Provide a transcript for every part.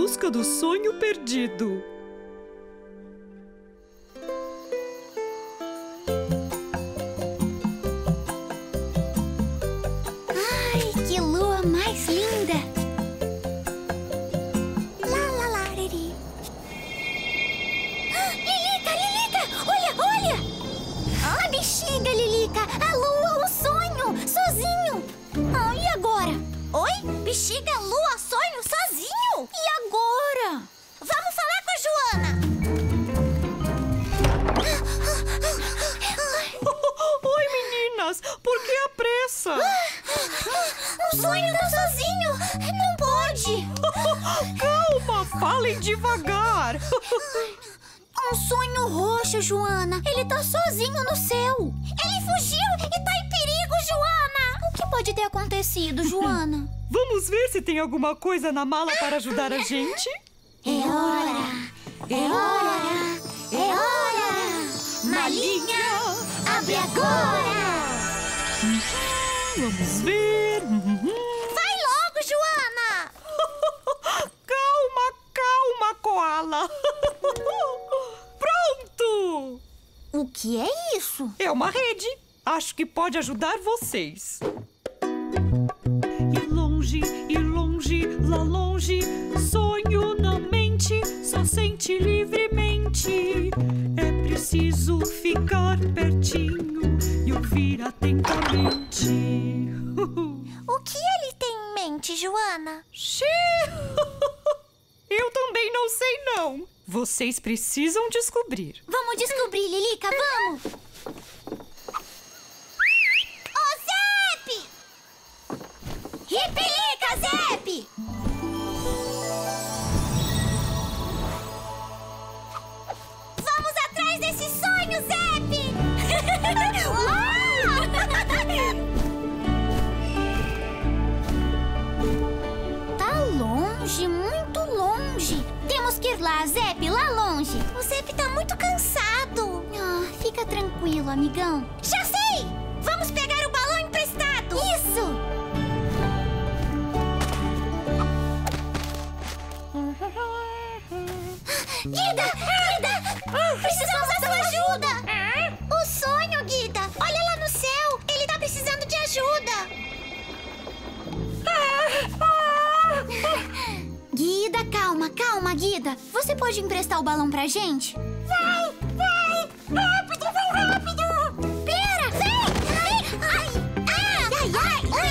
busca do sonho perdido. Ai, que lua mais linda! Lá, lá, lá, riri. Ah, Lilica, Lilica! Olha, olha! Ah, bexiga, Lilica! A lua, o sonho, sozinho! Ah, e agora? Oi? Bexiga, lua, sonho, sozinho? E agora? Vamos falar com a Joana! Oi, meninas! Por que a pressa? O sonho tá sozinho! Não pode! Calma! Falem devagar! Um sonho roxo, Joana! Ele tá sozinho no céu! Ele fugiu e tá em perigo, Joana! O que pode ter acontecido, Joana? Vamos ver se tem alguma coisa na mala para ajudar a gente? É hora! É hora! É hora! Malinha, abre agora! Vamos ver... Vai logo, Joana! Calma, calma, koala! Pronto! O que é isso? É uma rede. Acho que pode ajudar vocês. E longe, lá longe, sonho não mente, só sente livremente. É preciso ficar pertinho e ouvir atentamente. O que ele tem em mente, Joana? Xiii! Eu também não sei, não. Vocês precisam descobrir. Vamos descobrir, Lilica, vamos! Ripilica, Zepe! Vamos atrás desse sonho, Zepe! Tá longe, muito longe. Temos que ir lá, Zepe, lá longe. O Zepe tá muito cansado. Ah, fica tranquilo, amigão. Já sei! Vamos pegar o balão emprestado. Isso! Guida! Guida! Precisamos da sua ajuda! O sonho, Guida! Olha lá no céu! Ele tá precisando de ajuda! Guida, calma, calma, Guida! Você pode emprestar o balão pra gente? Vai! Vai! Rápido, vai rápido! Pera! Vem! Ai! Ai! Ai! Ai!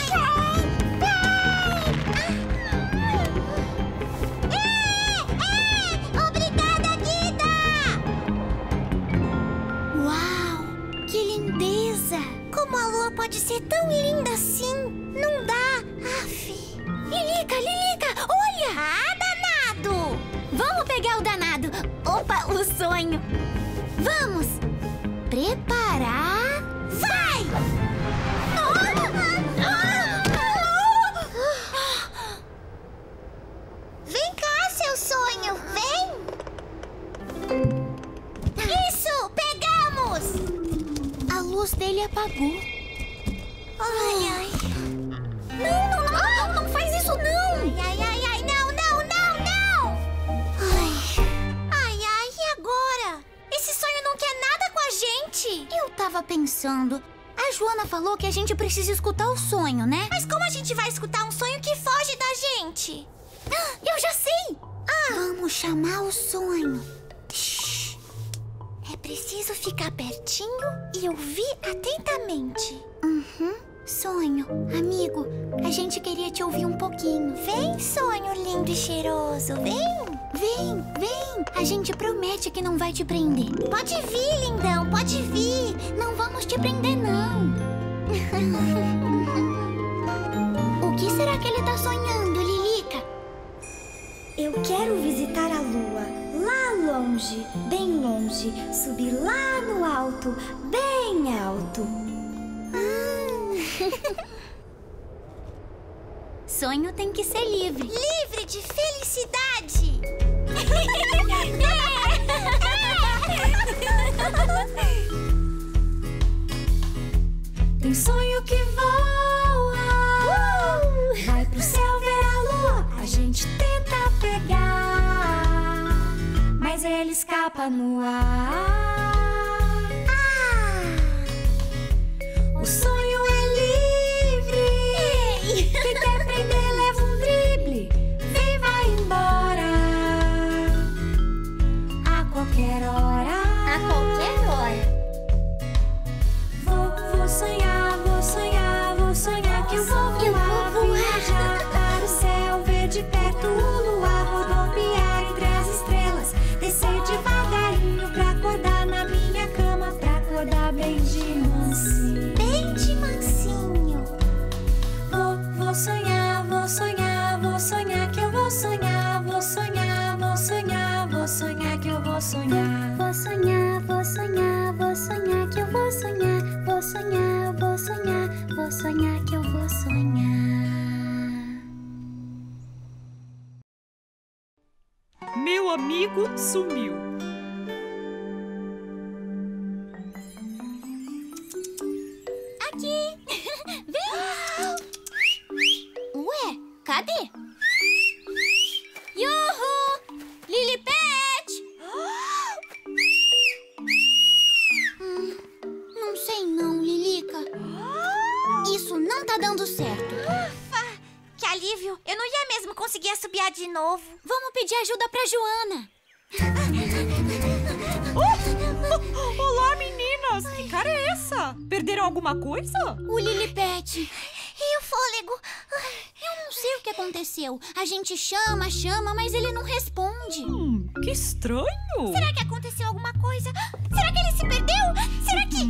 Como a lua pode ser tão linda assim? Não dá! Aff! Lilica, Lilica, olha! Ah, danado! Vamos pegar o danado! Opa, o sonho! Vamos! Preparar... Vai! Vem cá, seu sonho! Vem! Isso! Pegamos! A luz dele apagou. Ai, ai. Não, não, não, não, não, não faz isso, não. Ai, ai, ai, não, não, não, não. Ai, ai, ai, e agora? Esse sonho não quer nada com a gente. Eu tava pensando. A Joana falou que a gente precisa escutar o sonho, né? Mas como a gente vai escutar um sonho que foge da gente? Ah, eu já sei. Ah. Vamos chamar o sonho. Shhh. É preciso ficar pertinho e ouvir atentamente. Uhum. Sonho, amigo, a gente queria te ouvir um pouquinho. Vem, sonho lindo e cheiroso, vem! Vem, vem! A gente promete que não vai te prender. Pode vir, lindão, pode vir! Não vamos te prender, não! O que será que ele tá sonhando, Lilica? Eu quero visitar a lua. Lá longe, bem longe, subir lá no alto, bem alto. Sonho tem que ser livre. Livre de felicidade! Tem sonho que voa, vai pro céu ver a lua, a gente tenta pegar. O sonho é livre. Quem quer prender leva um drible. Vem, vai embora a qualquer hora. A qualquer hora. Vou sonhar, vou sonhar, vou sonhar que eu vou voar, viajar para o céu, ver de perto o luar, rodopiar entre as estrelas, descer devagarinho pra acordar na minha cama, pra acordar bem de mansinho. Bem de mansinho. Vou sonhar, vou sonhar, vou sonhar que eu vou sonhar, vou sonhar, vou sonhar, vou sonhar que eu vou sonhar. Vou sonhar, vou sonhar, vou sonhar que eu vou sonhar, vou sonhar, vou sonhar, vou sonhar que eu vou sonhar. Meu amigo sumiu. Aqui. Vem. Ué, cadê? Yuhu! Lilipet! Não sei não, Lilica. Isso não tá dando certo. Ufa! Que alívio! Eu não ia mesmo conseguir assobiar de novo. Vamos pedir ajuda pra Joana. Olá, meninas! Que cara é essa? Perderam alguma coisa? O Lilipet... E o fôlego? Eu não sei o que aconteceu. A gente chama, chama, mas ele não responde. Que estranho. Será que aconteceu alguma coisa? Será que ele se perdeu? Será que...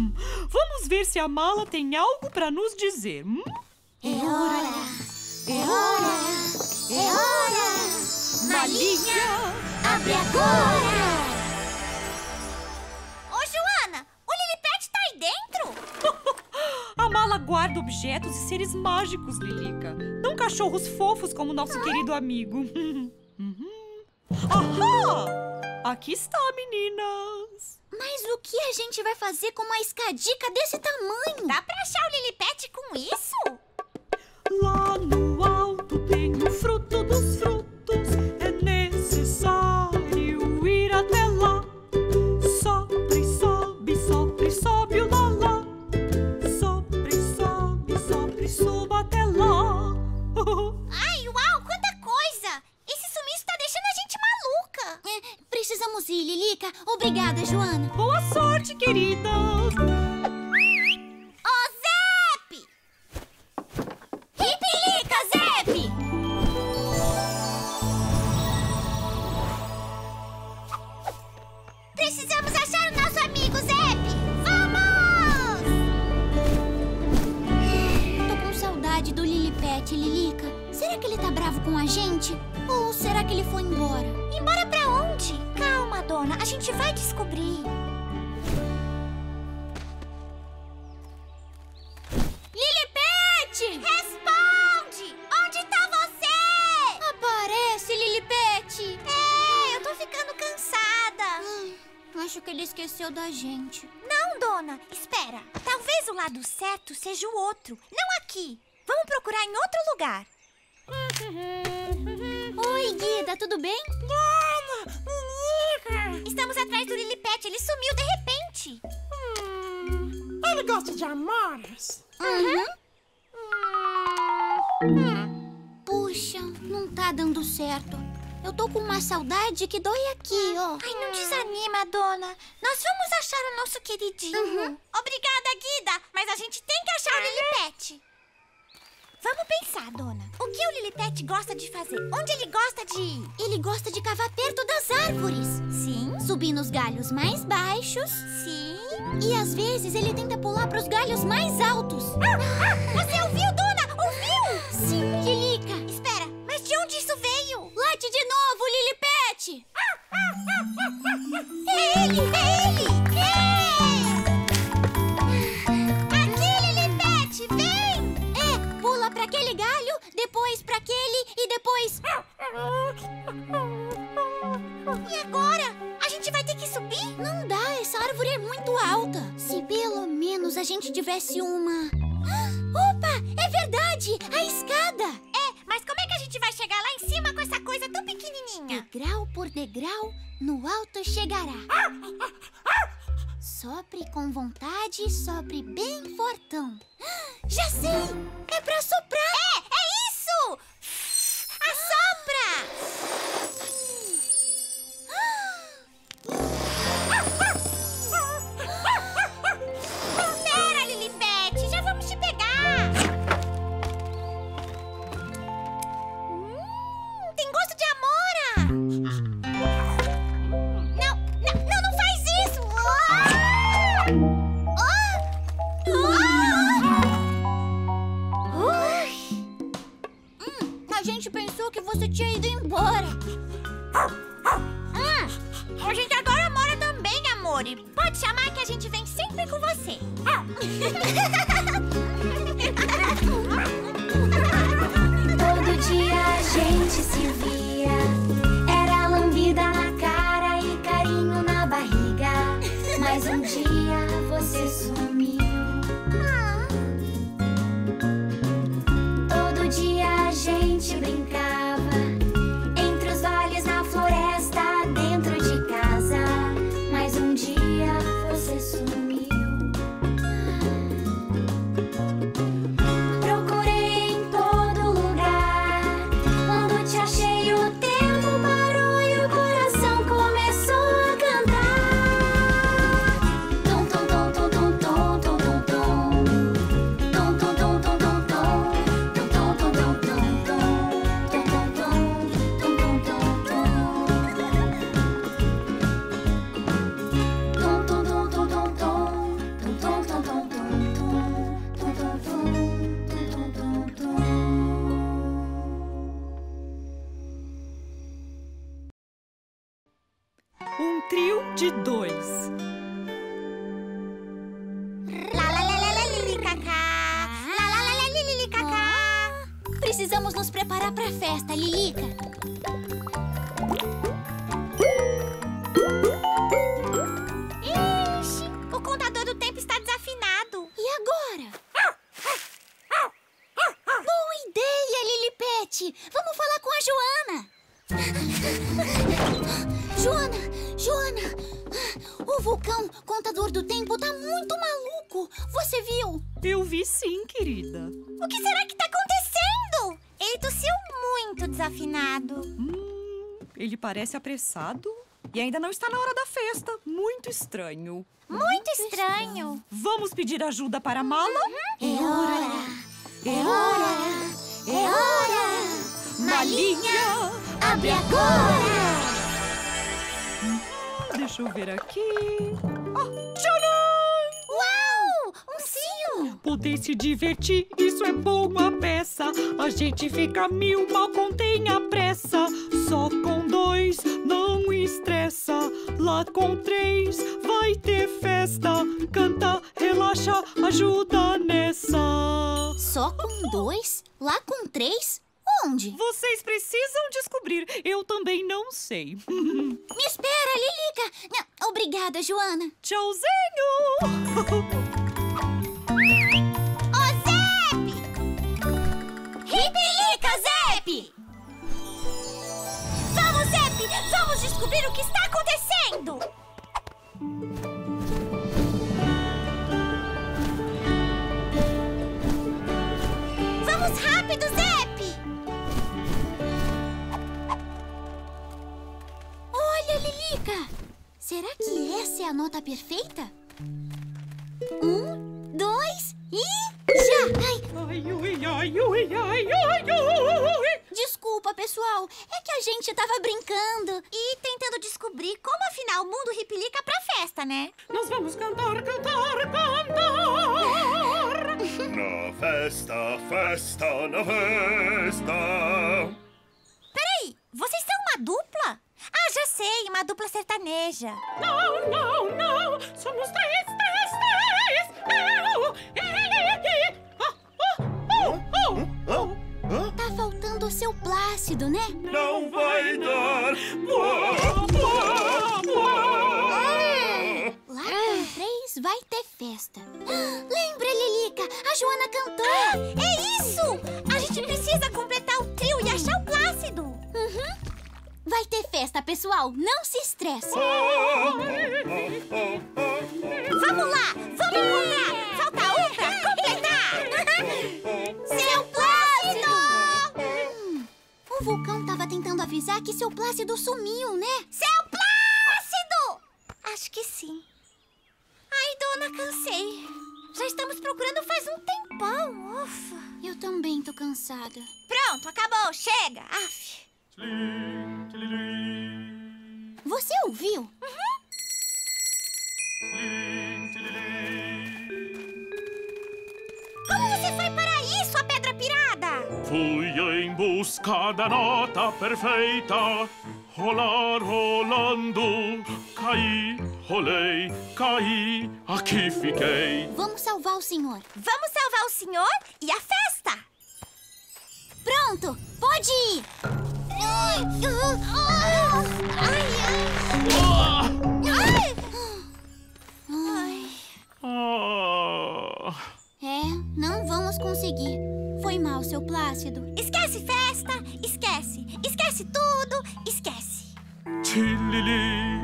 Vamos ver se a mala tem algo pra nos dizer. É hora, é hora, é hora. Malinha, abre agora. Ô, Joana, o Lilipet tá aí dentro? A mala guarda objetos e seres mágicos, Lilica. Não cachorros fofos como nosso querido amigo. Ahá! Aqui está, meninas. Mas o que a gente vai fazer com uma escadica desse tamanho? Dá pra achar o Lilipet com isso? Lá no alto tem o fruto dos frutos. É necessário ir até lá. Sobe, sobe, sobe, sobe o lá, lá. Suba até lá. Ai, uau, quanta coisa! Esse sumiço tá deixando a gente maluca. Precisamos ir, Lilica. Obrigada, Joana. Boa sorte, querida. Zepe! Ripilica, Zepe! Precisamos achar o nosso amigo, Zepe. Do Lilipet, Lilica. Será que ele tá bravo com a gente? Ou será que ele foi embora? Embora pra onde? Calma, dona. A gente vai descobrir. Lilipet! Responde! Onde tá você? Aparece, Lilipet! Eu tô ficando cansada. Acho que ele esqueceu da gente. Não, dona. Espera. Talvez o lado certo seja o outro. Não aqui. Vamos procurar em outro lugar. Oi, Guida, tudo bem? Lilica! Estamos atrás do Lilipet, ele sumiu de repente. Ele gosta de amoras. Puxa, não tá dando certo. Eu tô com uma saudade que dói aqui, ó. Ai, não desanima, dona. Nós vamos achar o nosso queridinho. Obrigada, Guida, mas a gente tem que achar o Lilipet. Vamos pensar, dona. O que o Lilipet gosta de fazer? Onde ele gosta de ir? Ele gosta de cavar perto das árvores. Sim. Subir nos galhos mais baixos. Sim. E às vezes ele tenta pular para os galhos mais altos. Você ouviu, dona? Ouviu? Sim, Lilica. Espera, mas de onde isso veio? Late de novo, Lilipet. É ele, é ele. Pra aquele galho, depois pra aquele e depois... E agora? A gente vai ter que subir? Não dá, essa árvore é muito alta. Se pelo menos a gente tivesse uma... Opa, é verdade, a escada. Mas como é que a gente vai chegar lá em cima com essa coisa tão pequenininha? Degrau por degrau, no alto chegará. Sopre com vontade e sopre bem fortão. Já sei! É pra soprar! É isso! Assopra! Espera, Lilipet! Já vamos te pegar! Tem gosto de amora! Que você tinha ido embora. A gente agora mora também, amor. E pode chamar que a gente vem sempre com você. Todo dia a gente se via. Era lambida na cara e carinho na barriga. Mas um dia você sumiu. Todo dia a gente brincava. Precisamos nos preparar para a festa, Lilica. Ixi, o contador do tempo está desafinado. E agora? Boa ideia, Lilipet. Vamos falar com a Joana. Joana, o vulcão contador do tempo tá muito maluco. Você viu? Eu vi sim, querida. O que será que tá acontecendo? Ele tossiu muito desafinado. Ele parece apressado e ainda não está na hora da festa. Muito estranho. Muito estranho. Vamos pedir ajuda para a mala? É hora. É hora. É hora. Malinha, abre agora. Deixa eu ver aqui... Tcharam! Uau! Um cio! Poder se divertir, isso é boa peça. A gente fica mil, mal contém a pressa. Só com 2 não estressa. Lá com 3 vai ter festa. Canta, relaxa, ajuda nessa. Só com 2? Lá com 3? Onde? Vocês precisam descobrir. Eu também não sei. Me espera, Lilica. Não, obrigada, Joana. Tchauzinho. Ô, Zepe! Ripilica, Zepe! Vamos, Zepe! Vamos descobrir o que está acontecendo! Vamos rápido, Zepe! Lilica, será que essa é a nota perfeita? 1, 2 e já! Ai. Desculpa, pessoal, é que a gente tava brincando e tentando descobrir como afinar o Mundo Ripilica pra festa, né? Nós vamos cantar! Na festa, na festa! Peraí, vocês são uma dupla? Ah, já sei! Uma dupla sertaneja! Não! Somos três! Tá faltando o Seu Plácido, né? Não vai dar! Lá com 3 vai ter festa! Lembra, Lilica? A Joana cantou! É isso! A gente precisa completar o trio e achar o Plácido! Vai ter festa, pessoal. Não se estresse. avisar que Seu Plácido sumiu, né? Seu Plácido! Acho que sim. Ai, dona, cansei. Já estamos procurando faz um tempão. Ufa. Eu também tô cansada. Pronto, acabou. Chega. Aff. Você ouviu? Uhum. Como você foi para isso, a pedra pirada? Fui em busca da nota perfeita. Rolar, rolando, caí, rolei, caí, aqui fiquei. Vamos salvar o senhor. Vamos salvar o senhor e a festa. Pronto, pode ir. É, não vamos conseguir. Foi mal, Seu Plácido. Esquece festa, esquece. Esquece tudo, esquece. Tilili,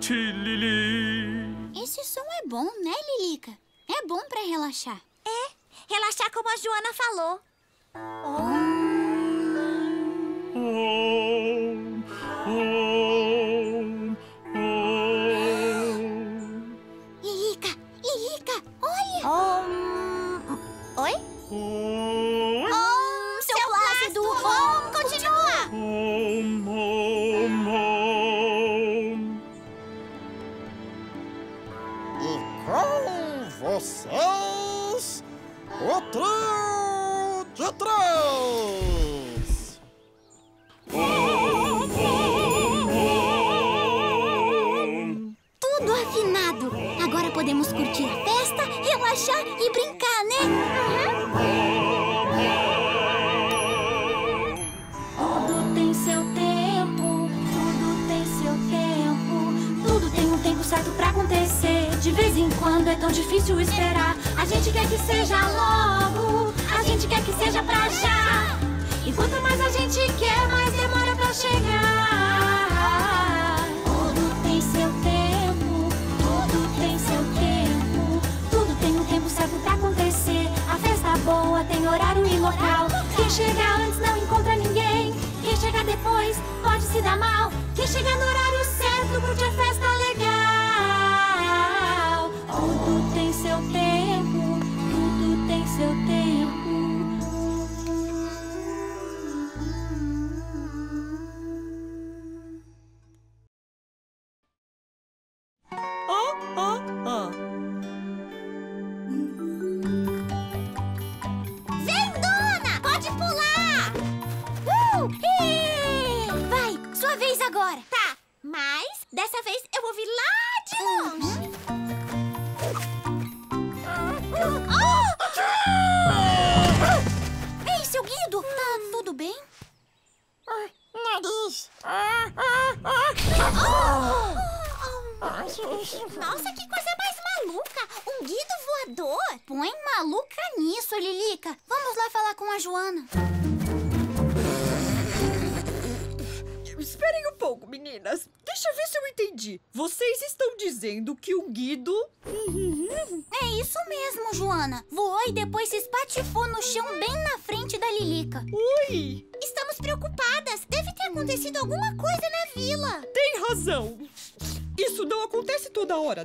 tilili. Esse som é bom, né, Lilica? É bom pra relaxar. É, relaxar como a Joana falou. Oh. Oh. Oh. Oh. Lilica, Lilica, olha! Oh. Oi? Oh. Oh, Seu Plácido, oh, continua! Oh. Oh. Oh. E com vocês, o trio de trás. Tudo afinado. Agora podemos curtir a festa, relaxar e brincar, né? Tudo tem seu tempo, tudo tem seu tempo. Tudo tem um tempo certo pra acontecer. De vez em quando é tão difícil esperar. A gente quer que seja logo, a gente quer que seja pra já. E quanto mais a gente quer, mais demora pra chegar. Tudo tem seu tempo, tudo tem seu tempo. Tudo tem um tempo certo pra acontecer. A festa boa tem horário e local. Quem chega antes não encontra ninguém. Quem chega depois pode se dar mal. Quem chega no horário certo curte a festa legal. Tudo tem seu tempo, tudo tem seu tempo.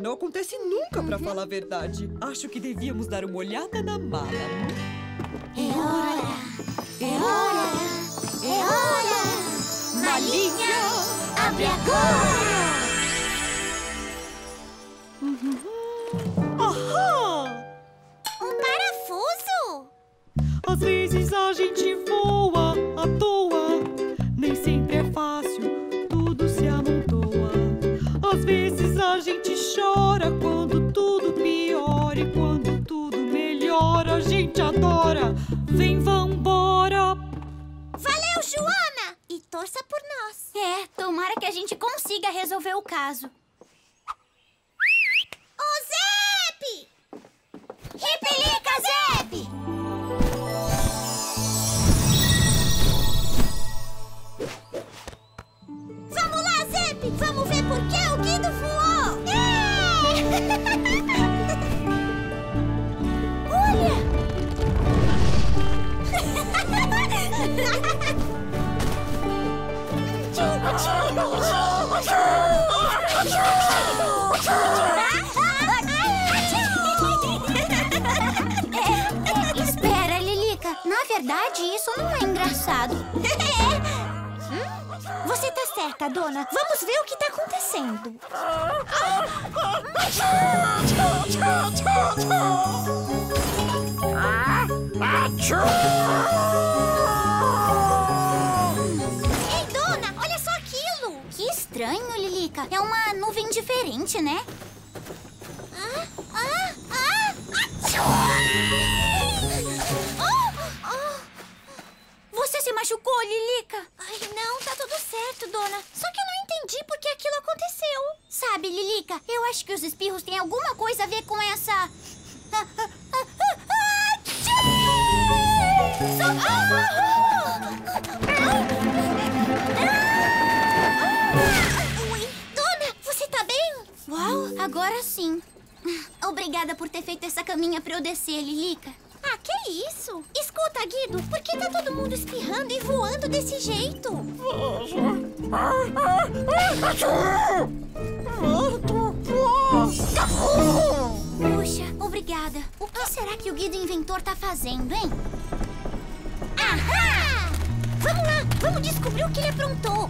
Não acontece nunca, pra falar a verdade. Acho que devíamos dar uma olhada na mala. É hora! É hora! É hora! Malinha, abre agora! Aham! Um parafuso! Às vezes a gente voa à toa. Nem sempre é fácil. Às vezes a gente chora quando tudo piora e quando tudo melhora, a gente adora. Vem, vambora! Valeu, Joana! E torça por nós. É, tomara que a gente consiga resolver o caso. Ô, Zepe! Ripilica, Zepe! Vamos lá, Zepe! Vamos ver por que o Guido voou! É! Olha! errado. Você tá certa, dona. Vamos ver o que tá acontecendo. Ei, dona, olha só aquilo. Que estranho, Lilica. É uma nuvem diferente, né? Você se machucou, Lilica? Ai, não, tá tudo certo, dona. Só que eu não entendi por que aquilo aconteceu. Sabe, Lilica, eu acho que os espirros têm alguma coisa a ver com essa... Dona, você tá bem? Uau, agora sim. Obrigada por ter feito essa caminha pra eu descer, Lilica. Ah, que isso? Escuta, Guido, por que tá todo mundo espirrando e voando desse jeito? Puxa, obrigada. O que será que o Guido Inventor tá fazendo, hein? Ahá! Vamos lá, vamos descobrir o que ele aprontou.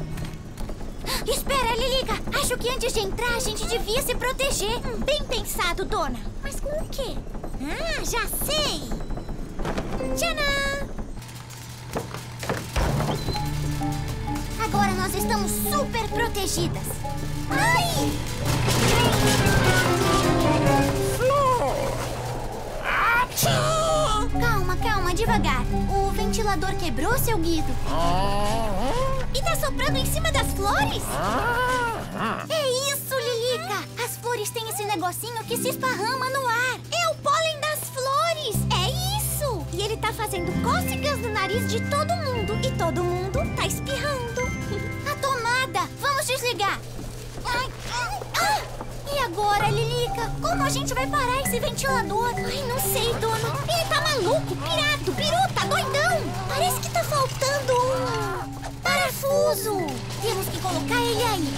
Espera, Lilica! Acho que antes de entrar a gente devia se proteger. Bem pensado, dona. Mas com o quê? Ah, já sei! Tcharam! Agora nós estamos super protegidas. Ai! Calma, calma, devagar. O ventilador quebrou, seu Guido. E tá soprando em cima das flores? É isso, Lilica! As flores têm esse negocinho que se esparrama no ar. É o pólen das flores! É isso! E ele tá fazendo cócegas no nariz de todo mundo. E todo mundo tá espirrando. A tomada! Vamos desligar! E agora, Lilica? Como a gente vai parar esse ventilador? Ai, não sei, dona. Ele tá maluco, pirado, piruta, doidão. Parece que tá faltando um... parafuso. Temos que colocar ele aí.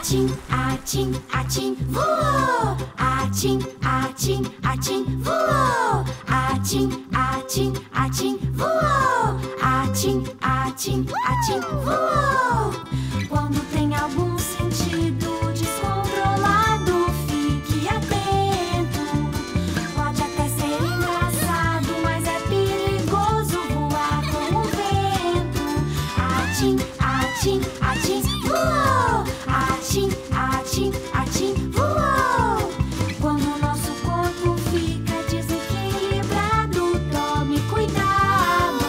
Atim, atim, atim, voou! Atim, atim, atim, voou! Atim, atim, atim, voou! Atim, atim, atim, voou! Quando tem algum sentido descontrolado, fique atento. Pode até ser engraçado, mas é perigoso voar com o vento. Atim, atim, atim, voou! Atim, atim, atim, voou! Quando o nosso corpo fica desequilibrado, tome cuidado.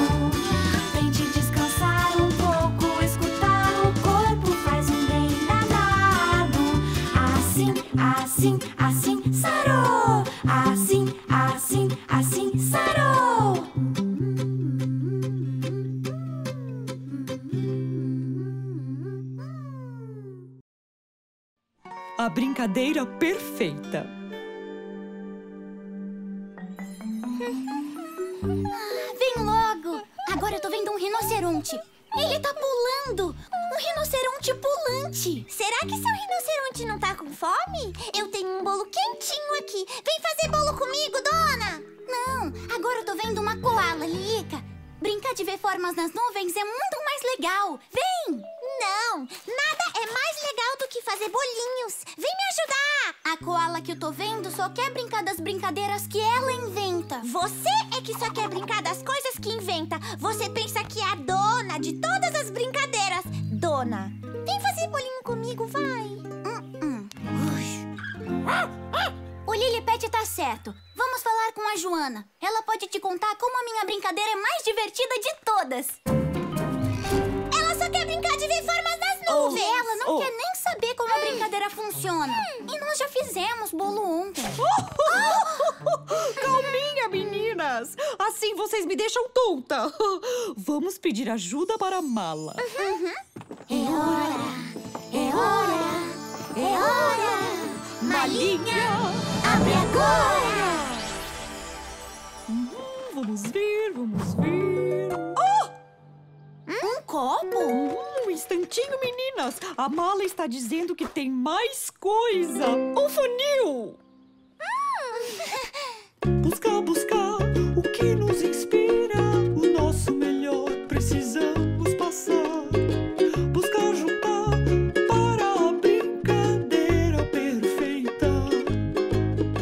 Tente descansar um pouco, escutar o corpo faz um bem danado. Assim, assim, assim, sarou! Assim, assim, assim, sarou! A brincadeira perfeita. Vem logo! Agora eu tô vendo um rinoceronte. Ele tá pulando! Um rinoceronte pulante! Será que seu rinoceronte não tá com fome? Eu tenho um bolo quentinho aqui. Vem fazer bolo comigo, dona! Não, agora eu tô vendo uma koala, Lilica. Brincar de ver formas nas nuvens é muito mais legal. Vem! Não, nada é mais legal do que fazer bolinhos. Vem me ajudar! A koala que eu tô vendo só quer brincar das brincadeiras que ela inventa. Você é que só quer brincar das coisas que inventa. Você pensa que é a dona de todas as brincadeiras. Dona, vem fazer bolinho comigo, vai. O Lilipet tá certo. Vamos falar com a Joana. Ela pode te contar como a minha brincadeira é mais divertida de todas. Quer brincar de ver formas nas nuvens. Ela não quer nem saber como a brincadeira funciona. E nós já fizemos bolo ontem. Calminha, meninas. Assim vocês me deixam tonta. Vamos pedir ajuda para a mala. É hora, é hora, é hora. Malinha, abre agora. Vamos ver, vamos ver. copo? Um instantinho, meninas. A mala está dizendo que tem mais coisa. Um funil. Buscar, buscar o que nos inspira, o nosso melhor precisamos passar. Buscar, juntar para a brincadeira perfeita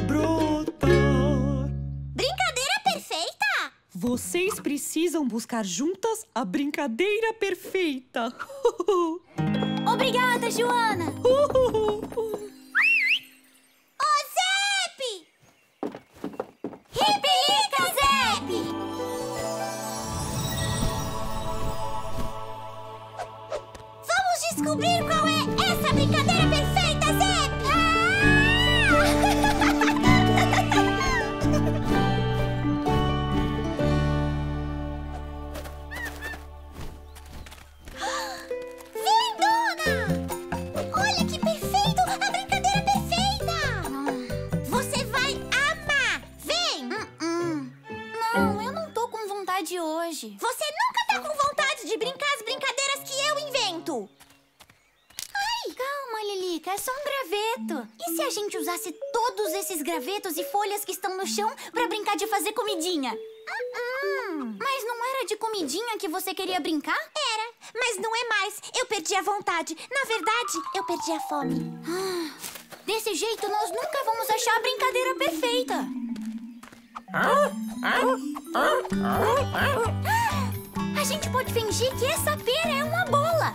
brotar. Brincadeira perfeita? Vocês precisam buscar juntas a brincadeira perfeita. Obrigada, Joana. Ripilica, Zepe! Vamos descobrir qual é essa brincadeira perfeita, Zepe! Ah! Vem, Dona! Olha que perfeito! A brincadeira perfeita! Você vai amar! Vem! Não, eu não tô com vontade hoje. Você nunca tá com vontade de brincar as brincadeiras que eu invento! Ai! Calma, Lilica, é só um graveto. E se a gente usasse todos esses gravetos e folhas que estão no chão pra brincar de fazer comidinha? Mas não era de comidinha que você queria brincar? Era, mas não é mais. Eu perdi a vontade. Na verdade, eu perdi a fome. Desse jeito, nós nunca vamos achar a brincadeira perfeita. A gente pode fingir que essa pera é uma bola.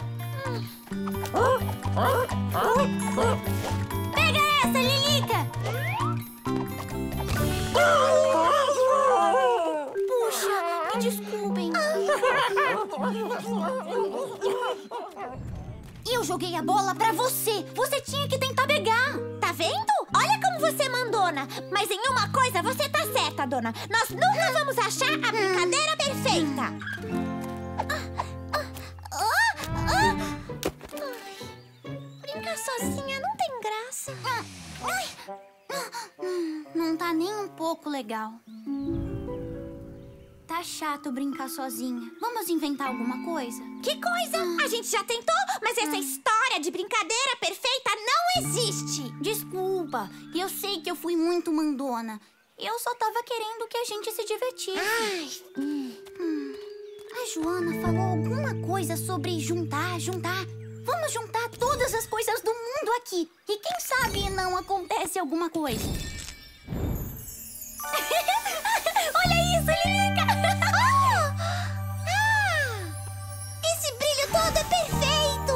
Pega essa, Lilica! Puxa, me desculpem. Eu joguei a bola pra você. Você tinha que tentar pegar. Tá vendo? Olha como você é mandona. Mas em uma coisa você tá certa, Dona. Nós nunca vamos achar a brincadeira perfeita. Brincar sozinha não tem graça. Não tá nem um pouco legal. Tá chato brincar sozinha. Vamos inventar alguma coisa? Que coisa? A gente já tentou, mas essa história de brincadeira perfeita não existe. Desculpa, eu sei que eu fui muito mandona. Eu só tava querendo que a gente se divertisse. A Joana falou alguma coisa sobre juntar. Vamos juntar todas as coisas do mundo aqui. E quem sabe não acontece alguma coisa. Olha isso, Lilica! Esse brilho todo é perfeito!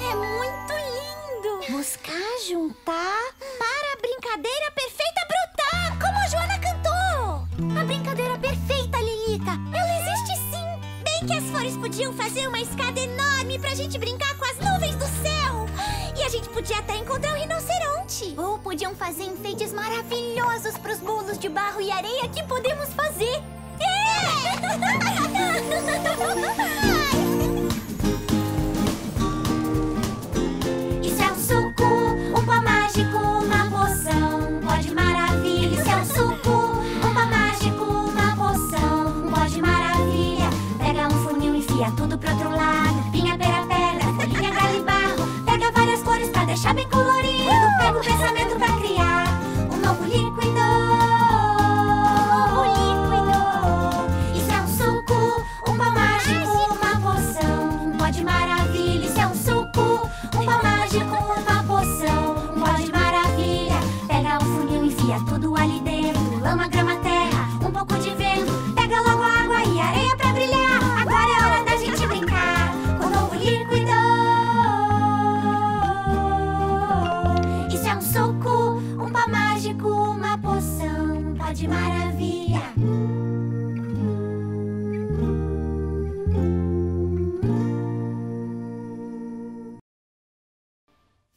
É muito lindo! Buscar, juntar para a brincadeira perfeita brotar, como a Joana cantou! A brincadeira perfeita, Lilica, ela existe sim! Bem que as flores podiam fazer uma escada enorme pra gente brincar com as nuvens do céu! E a gente podia até encontrar um rinoceronte! Ou podiam fazer enfeites maravilhosos pros bolos de barro e areia que podemos fazer! Isso é um suco, um pó mágico, uma poção, pó de maravilha. Isso é um suco, um pó mágico, uma poção, um pó de maravilha. Pega um funil e enfia tudo pro outro lado. Pinha, pera, pedra, folhinha, galho e barro. Pega várias cores pra deixar bem colorido. Pega o pensamento pra criar um novo líquido. De maravilha.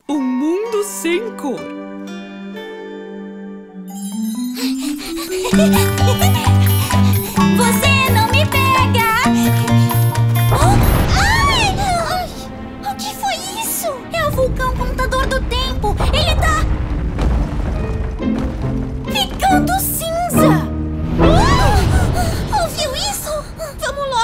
Um mundo sem cor. Você não me pega! O que foi isso? É o vulcão contador do tempo! Ele tá... ficando cinza! Ouviu isso? Vamos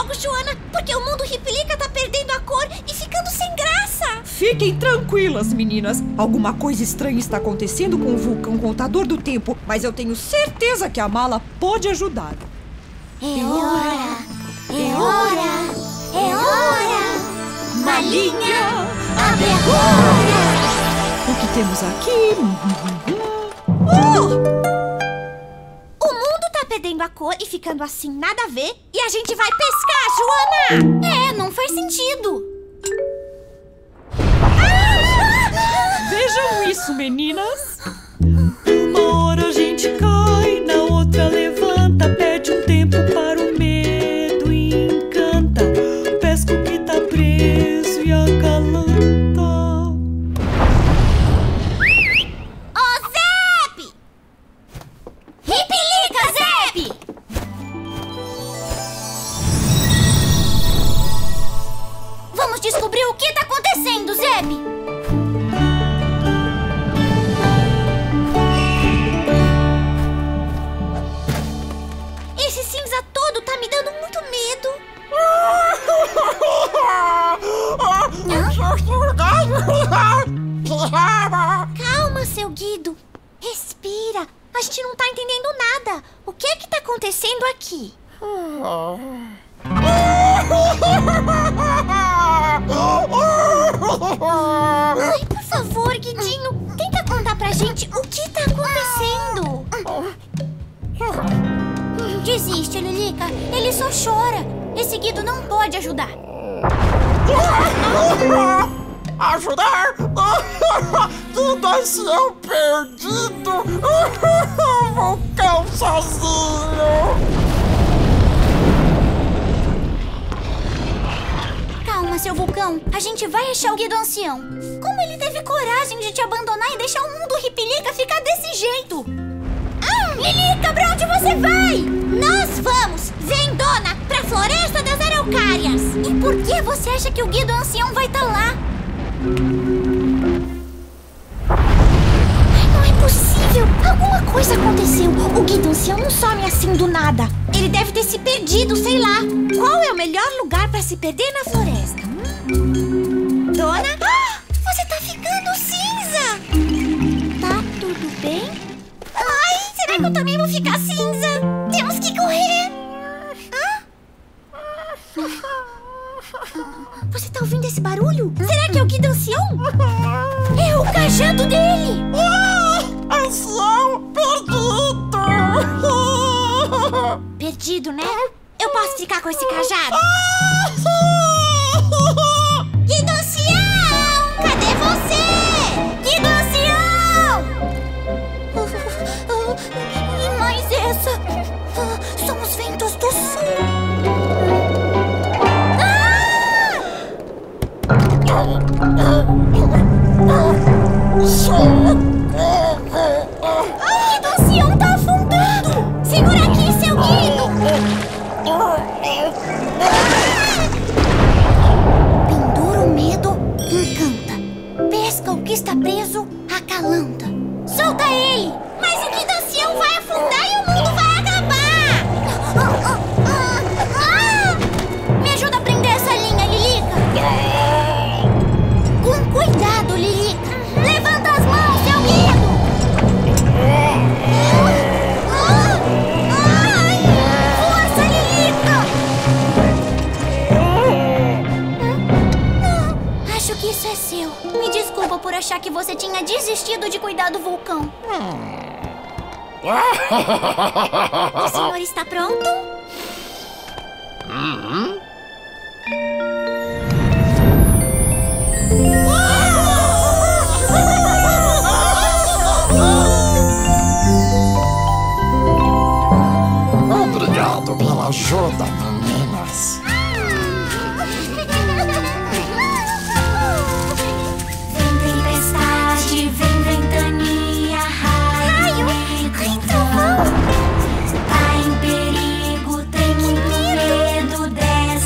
Fiquem tranquilas, meninas. Alguma coisa estranha está acontecendo com o vulcão contador do tempo, mas eu tenho certeza que a mala pode ajudar. É hora! É hora! É hora! Malinha, abre agora! O que temos aqui? O mundo tá perdendo a cor e ficando assim nada a ver. E a gente vai pescar, Joana! É, não faz sentido. Vejam isso, meninas. Uma hora a gente cai, na outra levanta. Pede um tempo para o medo e encanta. Pesca o que tá preso e acalanta. Ô, Zepe! Ripilica, Zepe! Vamos descobrir o que tá acontecendo, Zepe! Me dando muito medo. Calma, seu Guido. Respira. A gente não tá entendendo nada. O que é que tá acontecendo aqui? Ai, por favor, Guidinho, tenta contar pra gente o que tá acontecendo. Desiste, Lilica. Ele só chora. Esse Guido não pode ajudar. Ajudar? Tudo assim eu perdido. Vou ficar sozinho. Calma, seu vulcão. A gente vai achar o Guido Ancião. Como ele teve coragem de te abandonar e deixar o mundo Ripilica ficar desse jeito? Lilica, pra onde você vai? Nós vamos, Zendona, pra Floresta das Araucárias. E por que você acha que o Guido Ancião vai estar lá? Não é possível! Alguma coisa aconteceu. O Guido Ancião não some assim do nada. Ele deve ter se perdido, sei lá. Qual é o melhor lugar pra se perder na floresta? Dona? Ah, você tá ficando cinza! Tá tudo bem? Será que eu também vou ficar cinza? Temos que correr! Hã? Você tá ouvindo esse barulho? Será que é o Guido Ancião? É o cajado dele! Ancião perdido! Perdido, né? Eu posso ficar com esse cajado? Guido Ancião! Cadê você? Guido Ancião! E mais essa! São os ventos do sul! O Guido Ancião tá afundando! Segura aqui, seu Guido! Pendura o medo, encanta. Pesca o que está preso, acalanta. Solta ele! Mas o Guido Ancião vai afundar e o mundo vai acabar! Me ajuda a prender essa linha, Lilica! Com cuidado, Lilica! Levanta as mãos, seu Guido! Força, Lilica! Acho que isso é seu. Me desculpa por achar que você tinha desistido de cuidar do vulcão. O senhor está pronto? Uhum. Obrigado pela ajuda, meninas. Tá em perigo, tem muito medo dessa.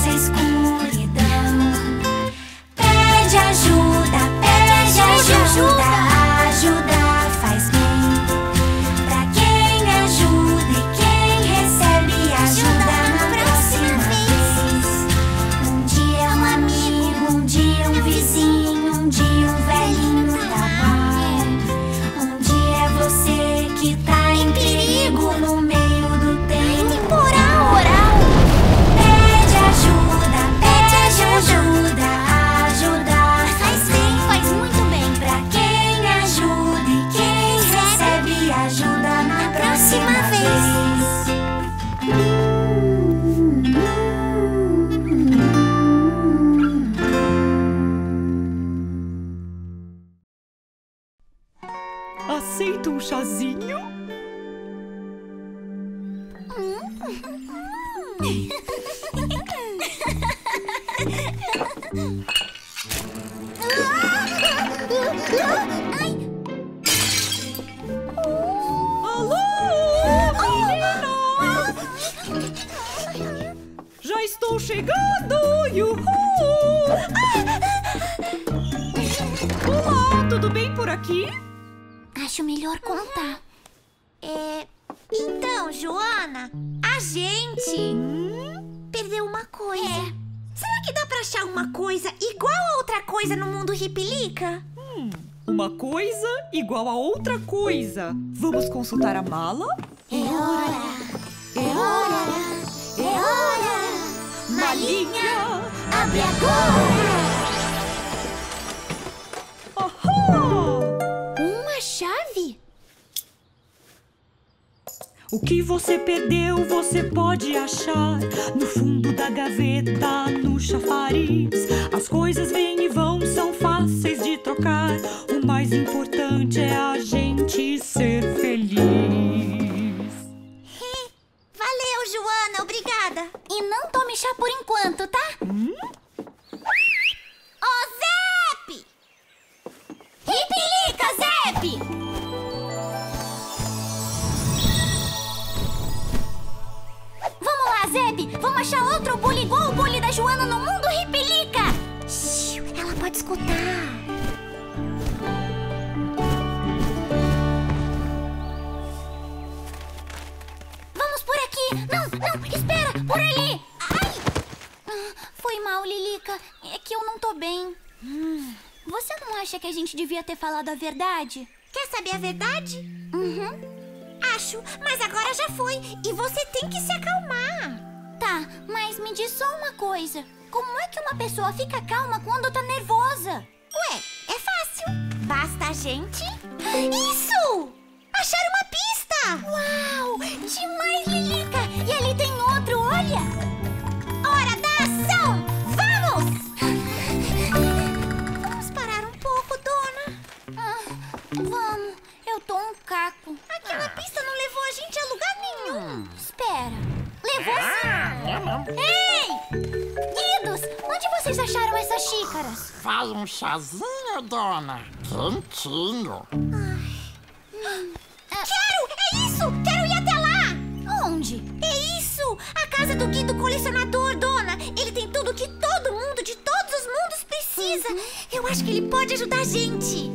Aceita um chazinho? Estou chegando! Yuhu! Olá, tudo bem por aqui? Acho melhor contar. Então, Joana, a gente perdeu uma coisa. Será que dá pra achar uma coisa igual a outra coisa no mundo Ripilica? Uma coisa igual a outra coisa. Vamos consultar a mala? É hora! É hora! É hora! Malinha, abre agora! Uma chave? O que você perdeu, você pode achar no fundo da gaveta, no chafariz. As coisas vêm e vão, são fáceis de trocar. O mais importante é a gente ser feliz. Valeu, Joana, obrigada. E não tome chá por enquanto, tá? Ô, Zepe! Ripilica, Zepe! Vamos lá, Zepe! Vamos achar outro bule igual o bule da Joana no mundo Ripilica! Shhh, ela pode escutar. Não, não, espera, por ali! Ai! Foi mal, Lilica. É que eu não tô bem. Você não acha que a gente devia ter falado a verdade? Quer saber a verdade? Acho, mas agora já foi. E você tem que se acalmar. Tá, mas me diz só uma coisa. Como é que uma pessoa fica calma quando tá nervosa? Ué, é fácil. Basta a gente... Isso! Achar uma pista! Uau! Demais, Lilica! E ali tem outro, olha! Hora da ação! Vamos! Vamos parar um pouco, dona. Vamos. Eu tô um caco. Aquela pista não levou a gente a lugar nenhum. Espera. Levou sim. Ei! Guidos, onde vocês acharam essas xícaras? Vai um chazinho, dona. Quentinho. Quero! É isso! Quero ir até lá! Onde? É isso! A casa do Guido Colecionador, dona! Ele tem tudo que todo mundo de todos os mundos precisa! Eu acho que ele pode ajudar a gente!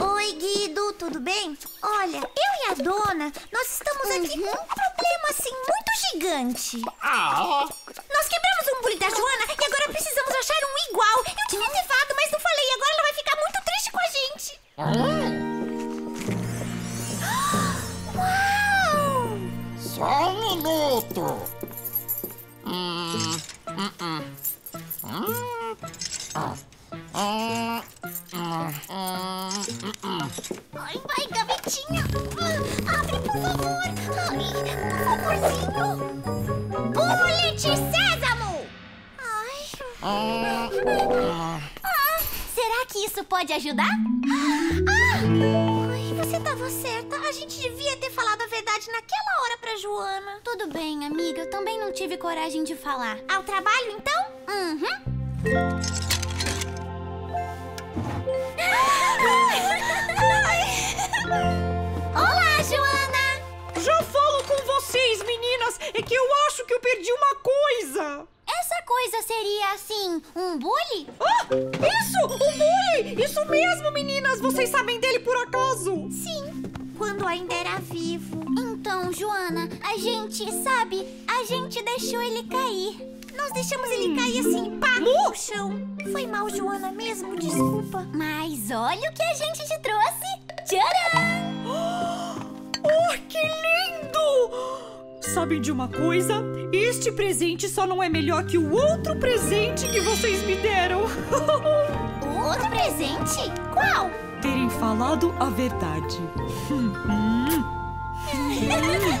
Oi, Guido! Tudo bem? Olha, eu e a dona, nós estamos aqui com um problema assim muito gigante! Nós quebramos um bule da Joana e agora precisamos achar um igual. Eu devia ter falado, mas não falei. Agora ela vai ficar muito triste com a gente. Uau! Só um minuto. Ai, vai, gavetinha. Abre, por favor. Por favorzinho. Bule de sésamo! Será que isso pode ajudar? Ai, você estava certa. A gente devia ter falado a verdade naquela hora pra Joana. Tudo bem, amiga. Eu também não tive coragem de falar. Ao trabalho, então? Olá, Joana! Já falo com vocês, meninas. É que eu acho que eu perdi uma coisa. Essa coisa seria, assim, um bule? Isso! Um bule! Isso mesmo, meninas! Vocês sabem dele por acaso? Sim, quando ainda era vivo. Então, Joana, a gente, sabe, a gente deixou ele cair. Nós deixamos ele cair assim, pá, no chão. Foi mal, Joana, mesmo, desculpa. Mas olha o que a gente te trouxe. Tcharam! Oh, que lindo! Sabem de uma coisa? Este presente só não é melhor que o outro presente que vocês me deram. O outro presente? Qual? Terem falado a verdade. Verdade.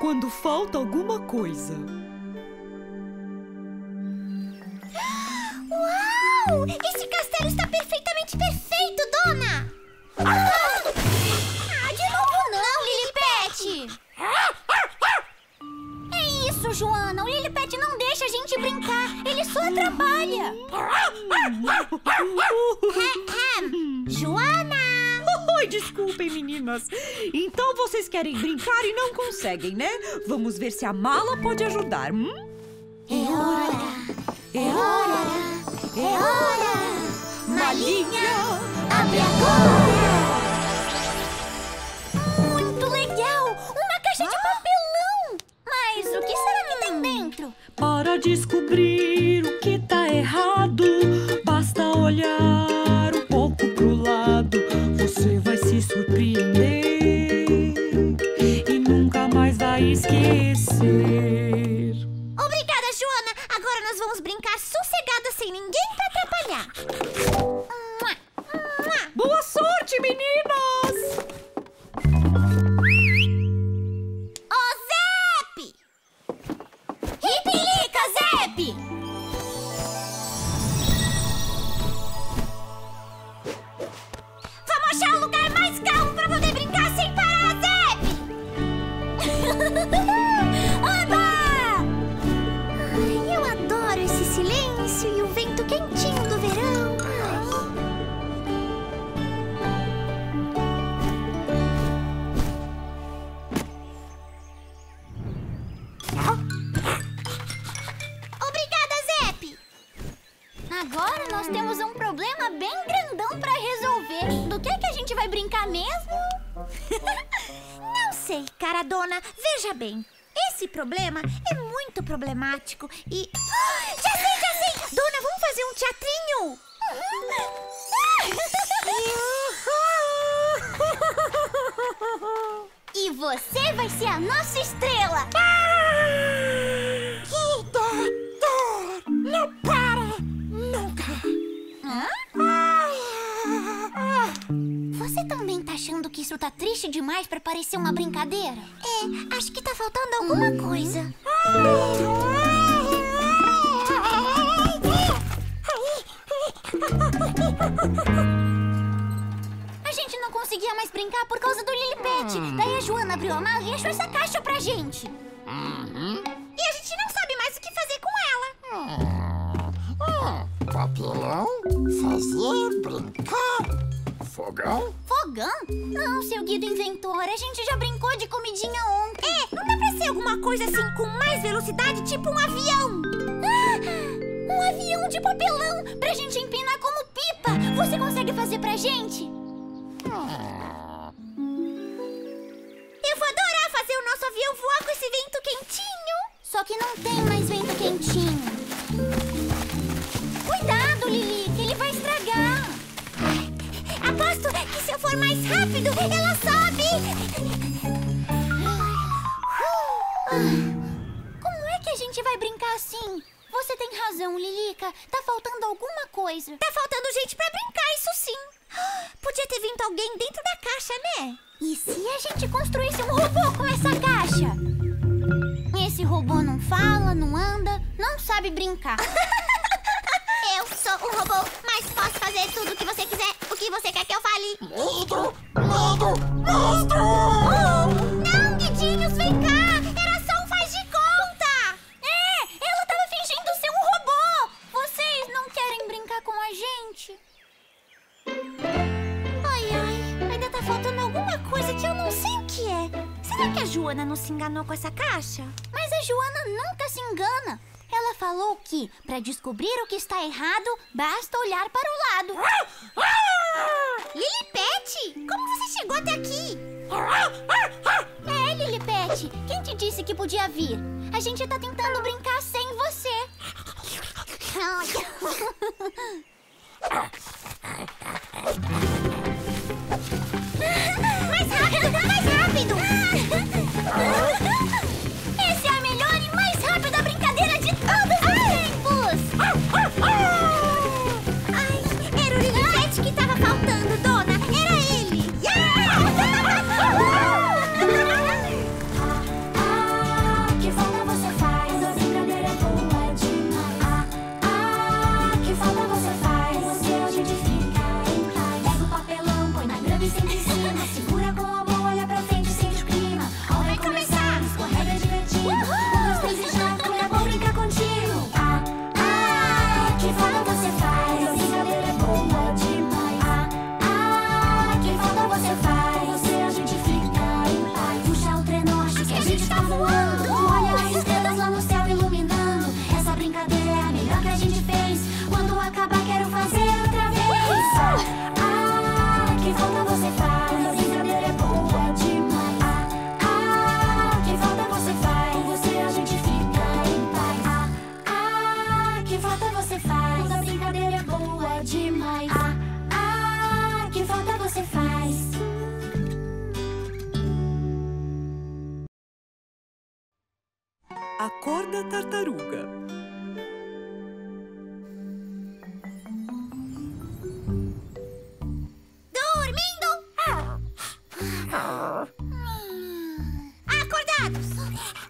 quando falta alguma coisa. Uau! Esse castelo está perfeitamente perfeito, dona! Ah, de novo não, Lilipet! É isso, Joana! O Lilipet não deixa a gente brincar. Ele só atrapalha. Joana! Oi, desculpem, meninas. Então vocês querem brincar e não conseguem, né? Vamos ver se a mala pode ajudar. É hora! É hora! É hora! Malinha, abre agora! Muito legal! Uma caixa de papelão! Mas o que será que tem dentro? Para descobrir o que tá errado, basta olhar um pouco pro lado. Você vai se surpreender e nunca mais vai esquecer. Obrigada, Joana! Agora nós vamos brincar sossegada sem ninguém pra atrapalhar. Boa sorte, meninas! Zepe! Ripilica, Zepe! Achar um lugar mais calmo pra poder brincar sem parar, Zepe! Oba! Ai, eu adoro esse silêncio e o vento quentinho do verão. Obrigada, Zepe! Agora nós temos um problema bem grandão pra resolver. Do que a gente vai brincar mesmo? Não sei, cara dona. Veja bem, esse problema é muito problemático e... Já sei, já sei! Dona, vamos fazer um teatrinho? E você vai ser a nossa estrela! Guido, não para! Nunca! Você também tá achando que isso tá triste demais pra parecer uma brincadeira? É, acho que tá faltando alguma coisa. A gente não conseguia mais brincar por causa do Lilipet. Daí a Joana abriu a mala e achou essa caixa pra gente. E a gente não sabe mais o que fazer com ela. Papelão, fazer, brincar, fogão? Fogão? Não, seu Guido Inventor, a gente já brincou de comidinha ontem. É, não dá pra ser alguma coisa assim com mais velocidade, tipo um avião? Ah, um avião de papelão pra gente empinar como pipa. Você consegue fazer pra gente? Eu vou adorar fazer o nosso avião voar com esse vento quentinho. Só que não tem mais vento quentinho. Cuidado, Lili, que ele vai estragar. Aposto que se eu for mais rápido, ela sobe. Como é que a gente vai brincar assim? Você tem razão, Lilica. Tá faltando alguma coisa. Tá faltando gente pra brincar, isso sim. Podia ter vindo alguém dentro da caixa, né? E se a gente construísse um robô com essa caixa? Esse robô não fala, não anda, não sabe brincar. Eu sou um robô, mas posso fazer tudo o que você quiser. O que você quer que eu fale? Monstro! Monstro! Monstro! Não, Guidinhos, vem cá! Era só um faz de conta! É, ela tava fingindo ser um robô! Vocês não querem brincar com a gente? Ai, ai, ainda tá faltando alguma coisa que eu não sei o que é. Será que a Joana não se enganou com essa caixa? Mas a Joana nunca se engana. Ela falou que, para descobrir o que está errado, basta olhar para o lado. Lilipet, como você chegou até aqui? É, Lilipet, quem te disse que podia vir? A gente está tentando brincar sem você. Mais rápido, mais rápido! Essa é a melhor e mais rápida brincadeira de todos os tempos! Ai, era o Lilipet que estava faltando, dona! Era ele! cor da tartaruga. Dormindo! Acordados!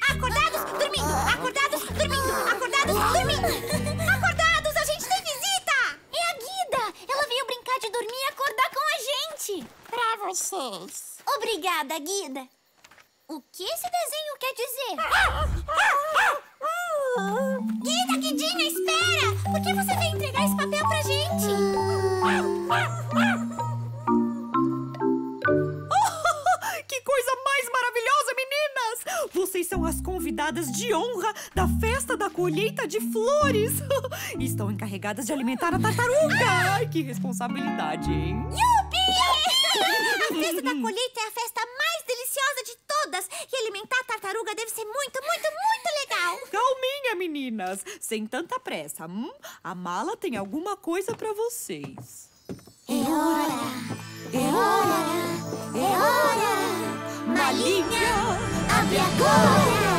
Acordados, dormindo! Acordados, dormindo! Acordados, dormindo! Acordados, a gente tem visita! É a Guida! Ela veio brincar de dormir e acordar com a gente! Pra vocês! Obrigada, Guida! O que esse desenho quer dizer? Guida, Guidinha, espera! Por que você veio entregar esse papel pra gente? Oh, que coisa mais maravilhosa, meninas! Vocês são as convidadas de honra da festa da colheita de flores. Estão encarregadas de alimentar a tartaruga. Ai, que responsabilidade, hein? Yupi! A festa da colheita é a festa mais deliciosa de todas, e alimentar a tartaruga deve ser muito, muito, muito legal. Calminha, meninas. Sem tanta pressa. A mala tem alguma coisa pra vocês. É hora! É hora! É hora! Malinha, abre agora!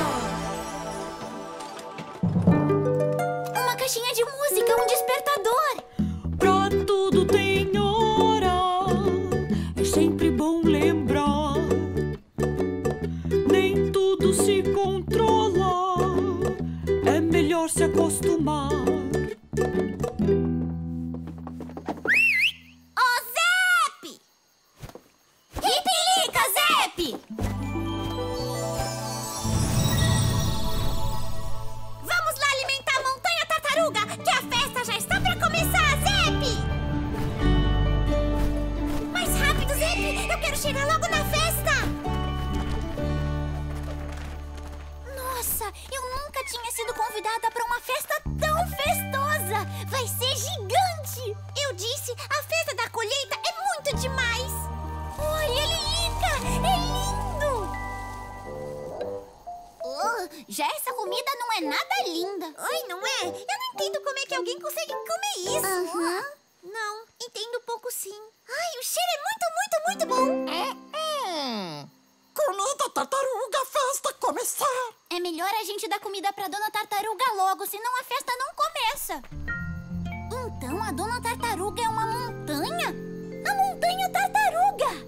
Uma caixinha de música, um despertador. Pra tudo tem hora. É sempre bom lembrar. Se controla, é melhor se acostumar. Ó, Zepe! Ripilica, Zepe! Vamos lá alimentar a montanha tartaruga, que a festa já está pra começar, Zepe! Mais rápido, Zepe! Eu quero chegar logo na festa! Eu nunca tinha sido convidada para uma festa tão festosa! Vai ser gigante! Eu disse, a festa da colheita é muito demais! Olha, Lilica! É lindo! Oh, já essa comida não é nada linda! Ai, não é? Eu não entendo como é que alguém consegue comer isso! Não, entendo pouco sim! Ai, o cheiro é muito, muito, muito bom! Quando a tartaruga a festa começar! É melhor a gente dar comida pra Dona Tartaruga logo, senão a festa não começa. Então a Dona Tartaruga é uma montanha? A montanha tartaruga!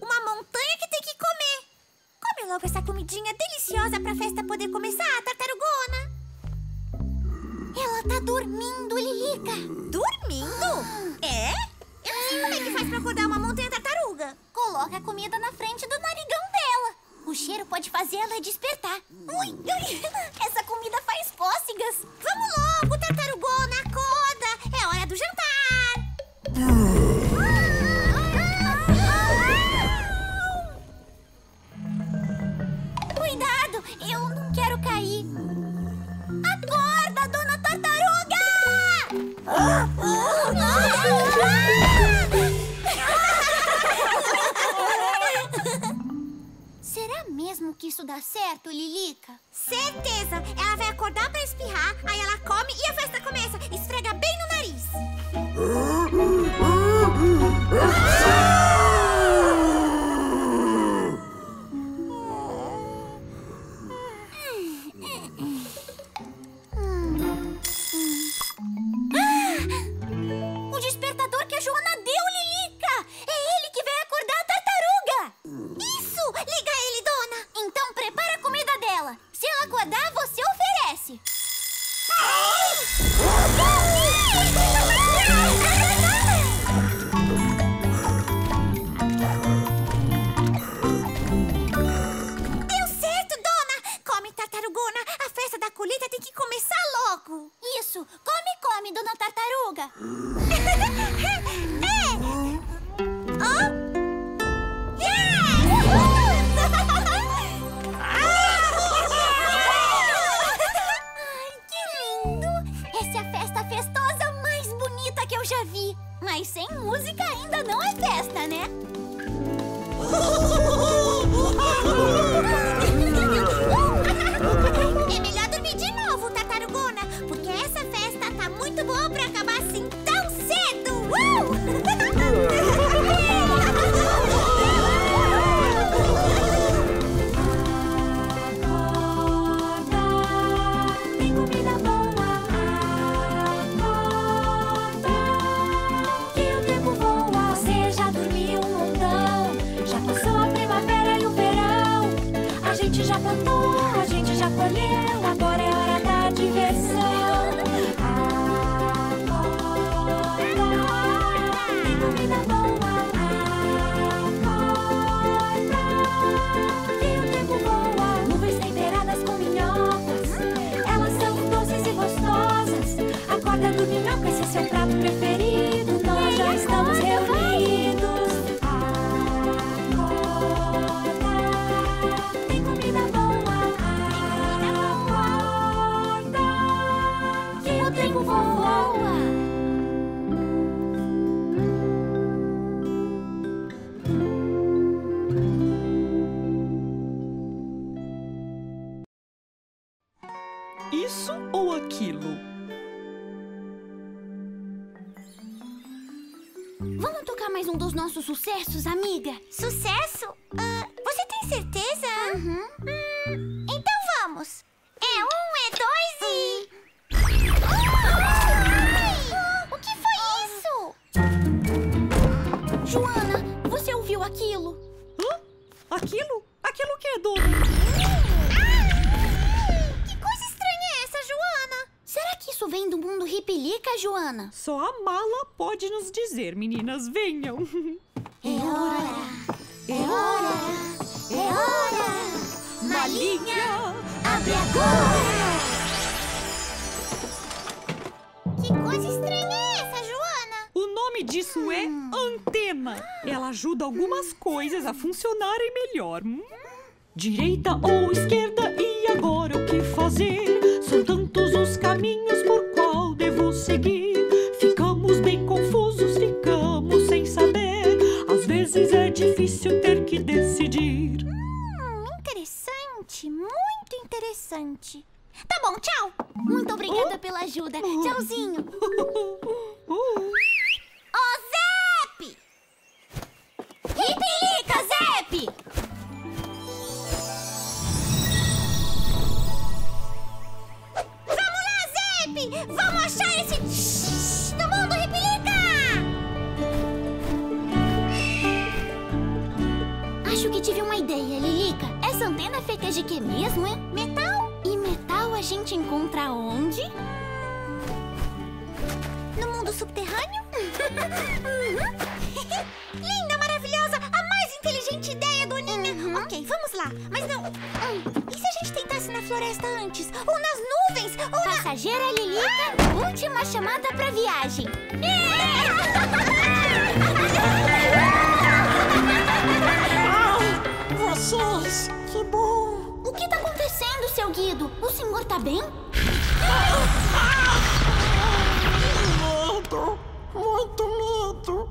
Uma montanha que tem que comer! Come logo essa comidinha deliciosa pra festa poder começar, tartarugona! Ela tá dormindo, Lilica! Dormindo? É? Eu não sei como é que faz pra acordar uma montanha tartaruga. Coloca a comida na frente do narigão dela. O cheiro pode fazer ela despertar. Ui, ui, essa comida faz cócegas. Vamos logo, tartarugona, acorda. É hora do jantar. Cuidado, eu não quero cair. Acorda, Dona Tartaruga! Será mesmo que isso dá certo, Lilica? Certeza! Ela vai acordar pra espirrar, aí ela come e a festa começa. Esfrega bem no nariz. O despertador que a Joana deu, Lilica! É ele que vai acordar a tartaruga! Isso! Liga ele! Então prepara a comida dela. Se ela acordar, você oferece. Deu certo, Dona! Come, tartarugona. A festa da colheita tem que começar logo. Isso. Come, come, Dona Tartaruga. É. Oh. Yeah! gente já plantou, a gente já colheu, agora é hora da diversão. Acorda, tem comida boa. Acorda, e o tempo voa. Nuvens temperadas com minhocas, elas são doces e gostosas. Acorda do minhoca, esse é seu prato preferido. Nós já estamos reunidos. Isso ou aquilo? Vamos tocar mais um dos nossos sucessos, amiga? Sucesso? Você tem certeza? Uhum. Então vamos. É um, é dois e... O que foi isso? Joana, você ouviu aquilo? Hã? Aquilo? Aquilo que é, Dona? Será que isso vem do mundo Ripilica, Joana? Só a mala pode nos dizer, meninas. Venham. É hora. É hora. É hora. Malinha, abre agora. Que coisa estranha é essa, Joana? O nome disso é antena. Ela ajuda algumas coisas a funcionarem melhor. Direita ou esquerda, e agora o que fazer? São tantos os caminhos por qual devo seguir. Ficamos bem confusos, ficamos sem saber. Às vezes é difícil ter que decidir. Interessante, muito interessante. Tá bom, tchau. Muito obrigada pela ajuda. Tchauzinho. Ô, Zepe! Ripilica, Zepe! Vamos achar esse do Mundo Ripilica! Acho que tive uma ideia, Lilica. Essa antena é feita de que mesmo, hein? Metal? E metal a gente encontra onde? No mundo subterrâneo? Linda, maravilhosa! A mais inteligente ideia, Doninha! Ok, vamos lá. Mas não... E se a gente tentasse na floresta antes? Ou nas nuvens? Ou Passageira na... Lilica, última chamada pra viagem. Ai, vocês! Que bom! O que tá acontecendo, seu Guido? O senhor tá bem? Medo! Muito medo!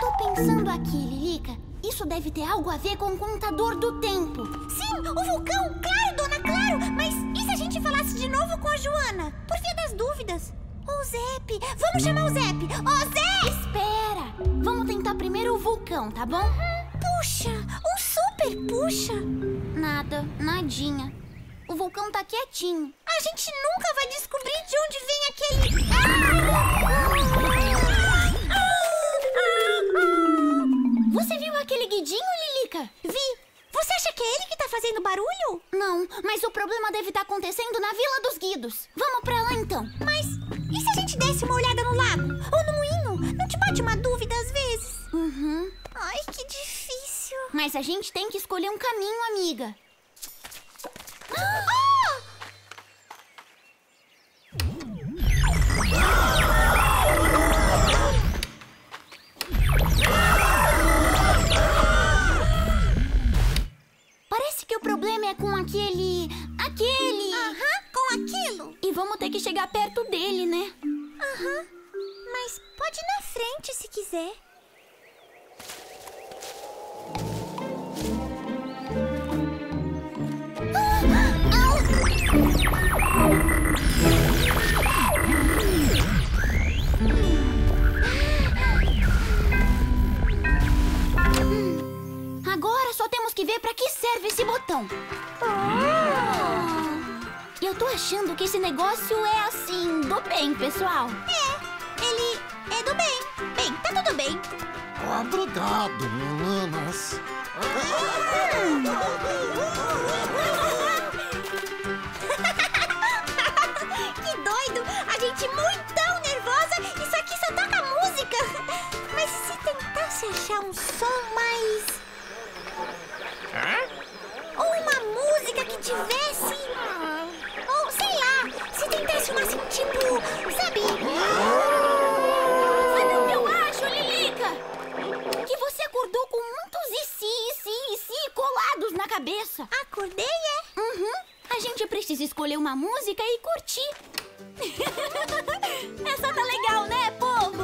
Tô pensando aqui, Lilica. Isso deve ter algo a ver com o contador do tempo. Sim, o vulcão! Claro, Dona, claro! Mas e se a gente falasse de novo com a Joana? Por via das dúvidas. Ô, Zepe! Vamos chamar o Zepe! Ô, Zepe! Espera! Vamos tentar primeiro o vulcão, tá bom? Puxa! Um super puxa! Nada, nadinha. O vulcão tá quietinho. A gente nunca vai descobrir de onde vem aquele... Você viu aquele guidinho, Lilica? Vi. Você acha que é ele que tá fazendo barulho? Não, mas o problema deve estar acontecendo na Vila dos Guidos. Vamos pra lá, então. Mas e se a gente desse uma olhada no lago? Ou no moinho? Não te bate uma dúvida às vezes? Ai, que difícil. Mas a gente tem que escolher um caminho, amiga. Parece que o problema é com aquele... com aquilo. E vamos ter que chegar perto dele, né? Mas pode ir na frente se quiser. Agora só temos que ver pra que serve esse botão. Eu tô achando que esse negócio é assim, do bem, pessoal. É, ele é do bem. Bem, tá tudo bem. Obrigado, meninas. cabeça. Acordei, é? Uhum. A gente precisa escolher uma música e curtir. Essa tá legal, né, povo?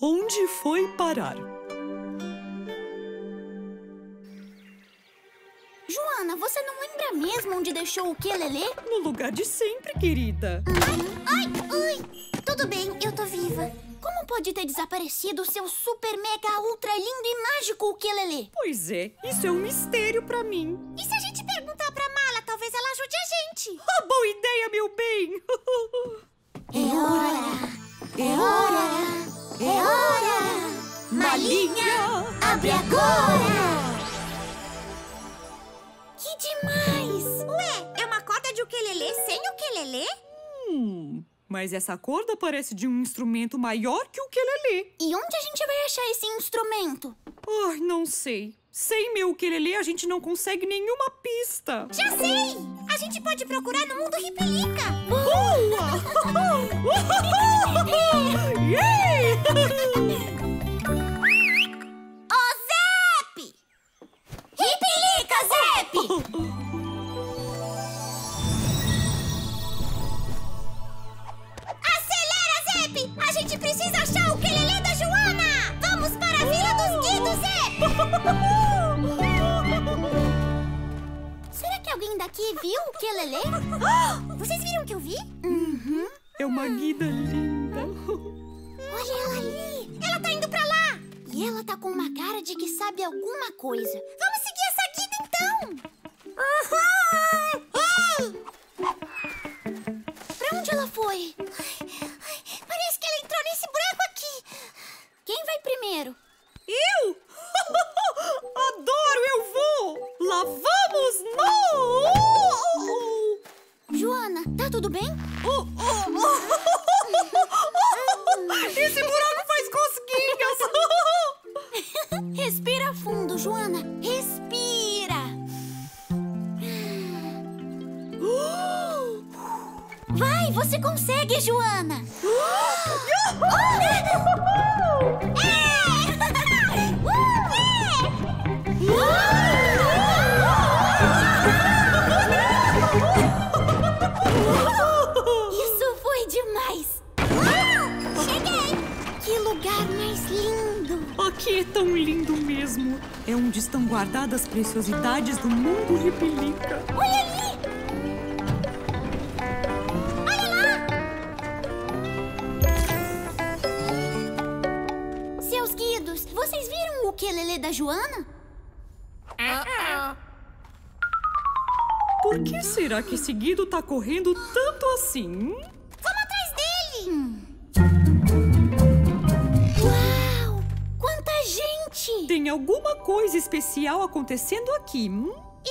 Onde foi parar? Joana, você não lembra mesmo onde deixou o Quelelé? No lugar de sempre, querida. Ai! Tudo bem, eu tô viva. Como pode ter desaparecido o seu super, mega, ultra lindo e mágico o Quelelé? Pois é, isso é um mistério pra mim. E se a gente perguntar pra Mala, talvez ela ajude a gente. Oh, boa ideia, meu bem! É hora! É hora! Malinha, abre agora! Que demais! Ué, é uma corda de ukelele sem ukelele? Mas essa corda parece de um instrumento maior que o ukelele. E onde a gente vai achar esse instrumento? Ai, não sei. Sem meu ukelele, a gente não consegue nenhuma pista. Já sei! A gente pode procurar no Mundo Ripilica. Boa! Zepe! Ripilica, Zepe! Acelera, Zepe! A gente precisa achar o quelelé da Joana! Vamos para a Vila dos Guidos, Zepe! Alguém daqui viu o quelelé? Vocês viram o que eu vi? Uhum. É uma guida linda. Olha ela ali. Ela tá indo pra lá. E ela tá com uma cara de que sabe alguma coisa. Vamos seguir essa guida, então. Uhum. Pra onde ela foi? Ai, parece que ela entrou nesse buraco aqui. Quem vai primeiro? Eu? Adoro, eu vou! Lá vamos nós! Joana, tá tudo bem? Esse buraco faz cosquinhas! Respira fundo, Joana. Respira! Vai, você consegue, Joana! Isso foi demais! Uau! Cheguei! Que lugar mais lindo! Aqui é tão lindo mesmo! É onde estão guardadas as preciosidades do Mundo Ripilica. Olha ali! Olha lá! Seus guidos, vocês viram o quelelé da Joana? Por que será que esse Guido tá correndo tanto assim? Vamos atrás dele! Uau! Quanta gente! Tem alguma coisa especial acontecendo aqui, E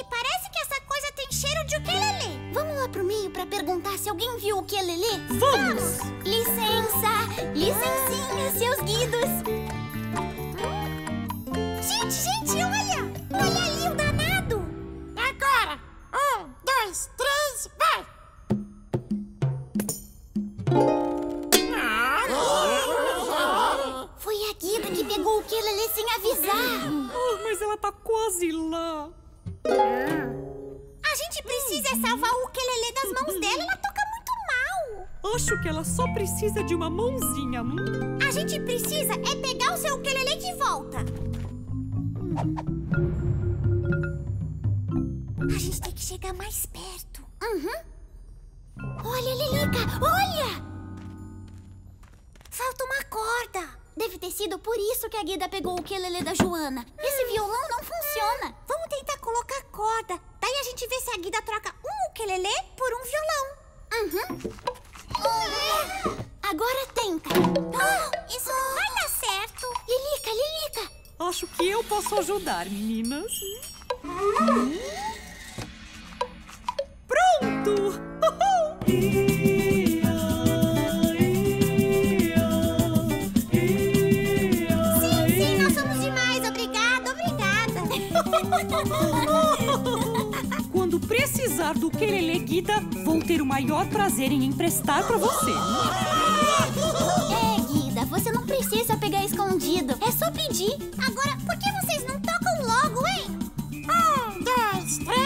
parece que essa coisa tem cheiro de ukelele. Vamos lá pro meio pra perguntar se alguém viu o ukelele? Vamos! Licencinha, seus Guidos! Gente, olha! Olha ali o danado! Agora! 1, 2, 3, vai! Foi a Guida que pegou o quelelé sem avisar! Mas ela tá quase lá! A gente precisa salvar o quelelé das mãos dela, ela toca muito mal! acho que ela só precisa de uma mãozinha. A gente precisa é pegar o seu Quelelé de volta. A gente tem que chegar mais perto. Olha, Lilica, olha! Falta uma corda. Deve ter sido por isso que a Guida pegou o Quelelé da Joana. Esse violão não funciona. Vamos tentar colocar corda. Daí a gente vê se a Guida troca um Quelelé por um violão. Agora tenta. Isso não vai dar certo. Lilica, Lilica. Acho que eu posso ajudar, meninas. Pronto! Sim, nós somos demais. Obrigada, obrigada. Quando precisar do Quelelé, Guida, vou ter o maior prazer em emprestar pra você. É, Guida, você não precisa pegar escondido. É só pedir. Agora, por que vocês não tocam logo, hein? 1, 2, 3...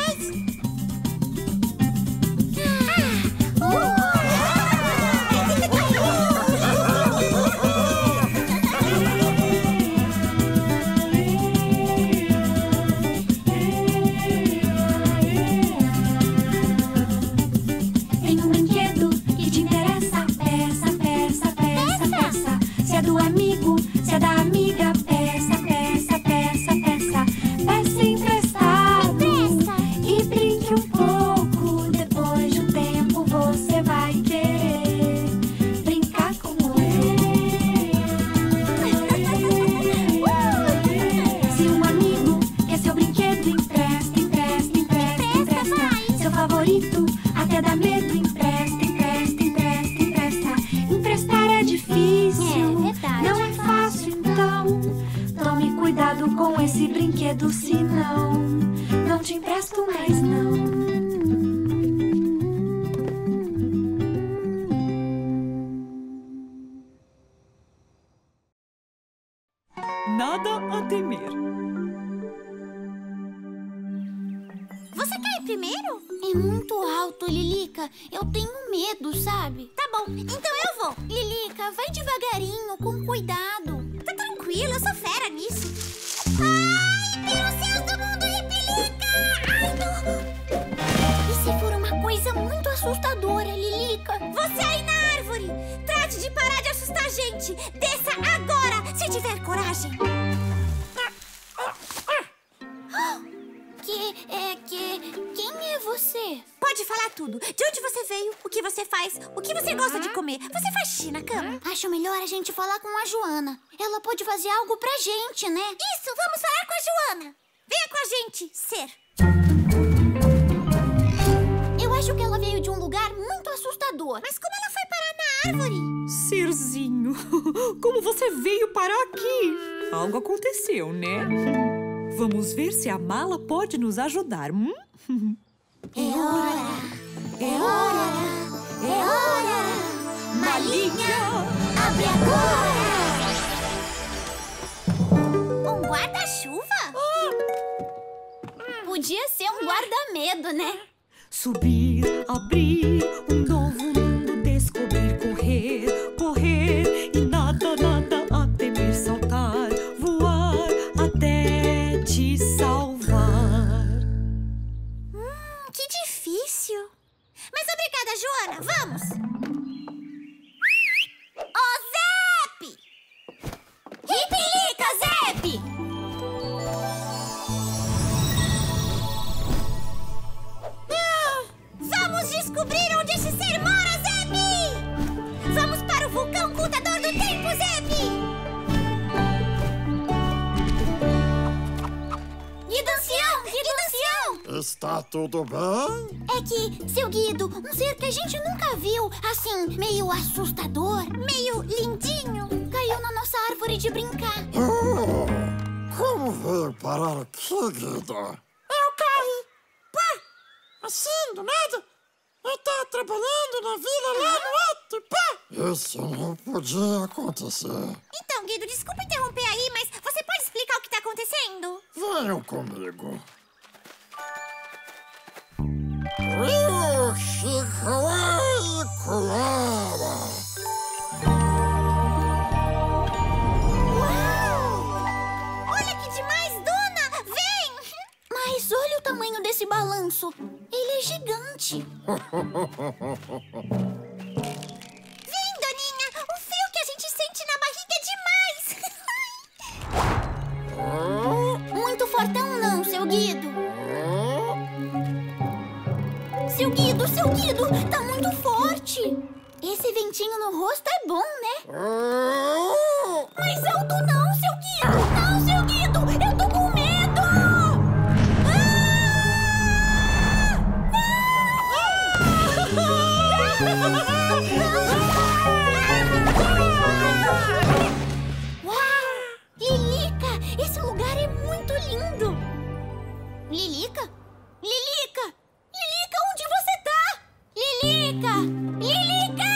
Se a mala pode nos ajudar. É hora! É hora! É hora! Malinha, abre agora! Um guarda-chuva? Podia ser um guarda-medo, né? Subir, abrir, um novo mundo descobrir, correr, correr e nada, nada a temer, saltar, voar até te salvar. Mas obrigada, Joana. Vamos! Ô, Zepe! Ripilica, Zepe! Vamos descobrir onde esse ser mora, Zepe! Vamos para o vulcão contador do tempo, Zepe! Guido Ancião! Guido Ancião! Está tudo bem? É que, seu Guido, um ser que a gente nunca viu, assim, meio assustador, meio lindinho, caiu na nossa árvore de brincar. Como veio parar aqui, Guido? Eu caí. Pá! Assim, do nada. Eu tava trabalhando na vila lá no alto e pá! Isso não podia acontecer. Então, Guido, desculpa interromper aí, mas você pode explicar o que tá acontecendo? Venham comigo. Rio Chicoé e Colara. Vem, Doninha! O frio que a gente sente na barriga é demais! Muito fortão não, Seu Guido! Seu Guido! Tá muito forte! Esse ventinho no rosto é bom, né? Mas alto não, Seu Guido! Não, Seu Guido! Eu tô com medo! Ah! Ah! Uau! Lilica! Esse lugar é muito lindo! Lilica? Lilica! Lilica, onde você tá? Lilica! Lilica!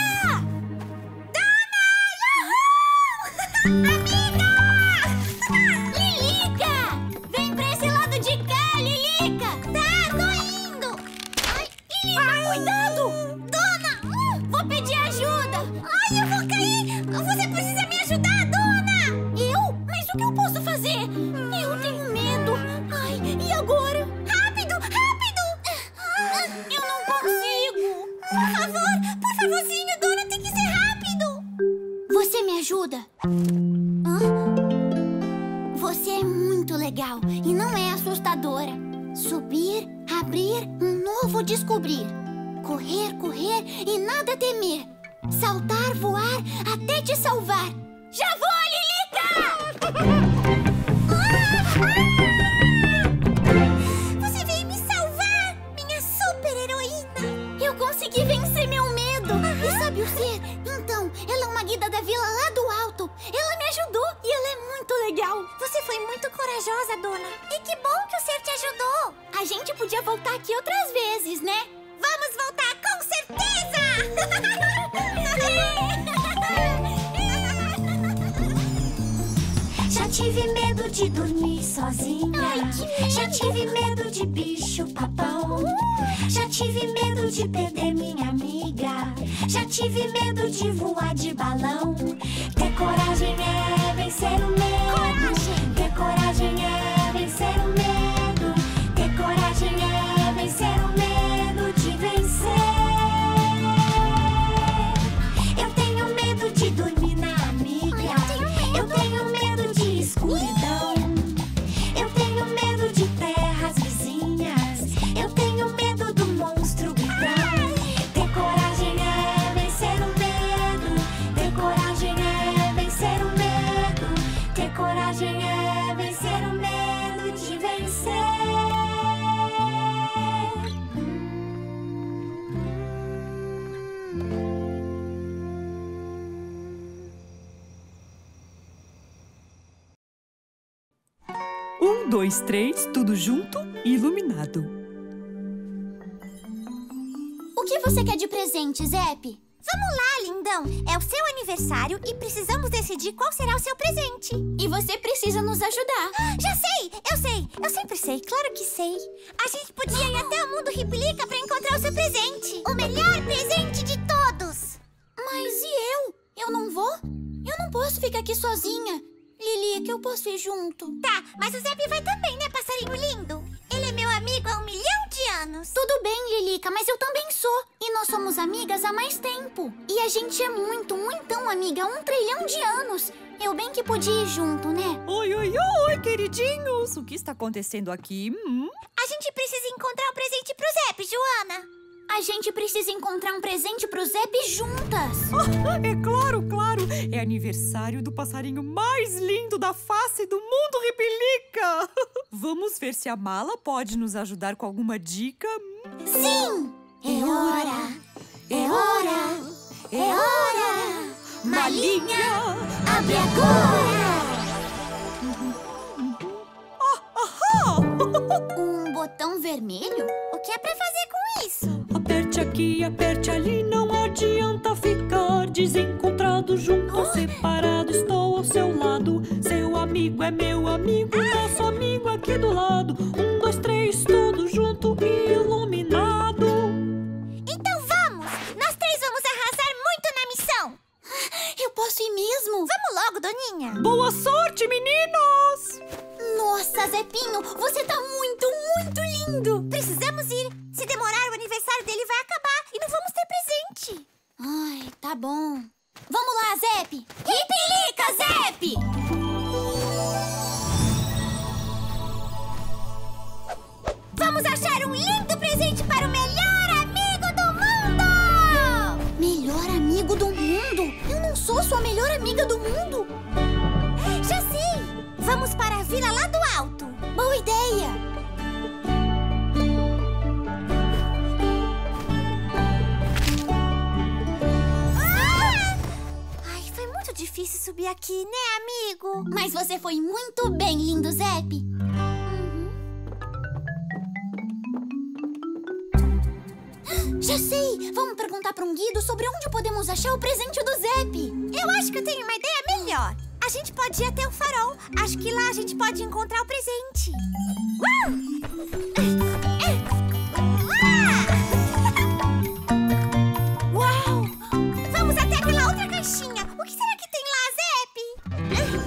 Você precisa me ajudar, Dona! Eu? Mas o que eu posso fazer? Eu tenho medo. Ai, e agora? Rápido, rápido! Eu não consigo. Por favorzinho, Dona, tem que ser rápido. Você me ajuda? Hã? Você é muito legal e não é assustadora. Subir, abrir, um novo descobrir. Correr, correr e nada temer. Saltar, voar, até te salvar. Já vou, Lilica! Você veio me salvar, minha super heroína. Eu consegui vencer meu medo. E sabe o ser? Então, ela é uma guida da vila lá do alto. Ela me ajudou e ela é muito legal. Você foi muito corajosa, Dona. E que bom que o ser te ajudou. A gente podia voltar aqui outras vezes, né? Vamos voltar com certeza! Já tive medo de dormir sozinha. Ai, já tive medo de bicho papão. Já tive medo de perder minha amiga. Já tive medo de voar de balão. Ter coragem é vencer o medo. Coragem. Ter coragem é vencer o medo. Ter coragem é vencer o medo de vencer. Eu tenho medo de dormir na amiga. Eu tenho medo de escuridão. Eu tenho medo de terras vizinhas. Eu tenho medo do monstro gritão. Ter coragem é vencer o medo. Ter coragem é vencer o medo. Ter coragem é vencer o medo de vencer. Um, dois, três, tudo junto e iluminado. O que você quer de presente, Zepe? Vamos lá, lindão. É o seu aniversário e precisamos decidir qual será o seu presente. E você precisa nos ajudar. Já sei, eu sei. Eu sempre sei, claro que sei. A gente podia ir até o Mundo Ripilica pra encontrar o seu presente. O melhor presente de todos. Mas e eu? Eu não vou? Eu não posso ficar aqui sozinha. Lilica, eu posso ir junto. Tá, mas o Zepe vai também, né, passarinho lindo? Ele é meu amigo há 1 milhão de anos. Tudo bem, Lilica, mas eu também sou. E nós somos amigas há mais tempo. E a gente é muitão amiga há 1 trilhão de anos. Eu bem que podia ir junto, né? Oi, oi, oi, queridinhos. O que está acontecendo aqui? A gente precisa encontrar um presente pro Zepe, Joana. A gente precisa encontrar um presente pro Zepe juntas. É claro, claro. É aniversário do passarinho mais lindo da face do Mundo Ripilica. Vamos ver se a mala pode nos ajudar com alguma dica. Sim! É hora! É hora! É hora! Malinha, abre agora! Um botão vermelho? O que é pra fazer com isso? Aperte aqui, aperte ali, não adianta ficar desencontrado, junto ou separado, estou ao seu lado. Seu amigo é meu amigo, nosso amigo aqui do lado. 1, 2, 3, tudo junto e iluminado. Então vamos! Nós três vamos arrasar muito na missão! Eu posso ir mesmo? Vamos logo, Doninha! Boa sorte, meninos! Nossa, Zepinho, você tá muito lindo! Precisamos ir! Se demorar, o aniversário dele vai acabar Tá bom. Vamos lá, Zepe! Ripilica, Zepe! Vamos achar um lindo presente para o melhor amigo do mundo! Melhor amigo do mundo? Eu não sou sua melhor amiga do mundo! Já sei! Vamos para a vila lá do alto! Boa ideia! Difícil subir aqui, né, amigo? Mas você foi muito bem, lindo Zepe. Já sei! Vamos perguntar para um Guido sobre onde podemos achar o presente do Zepe. Eu acho que eu tenho uma ideia melhor. A gente pode ir até o farol. Acho que lá a gente pode encontrar o presente. Uau! Vamos até aquela outra caixinha. O que será que tem lá, Zepe?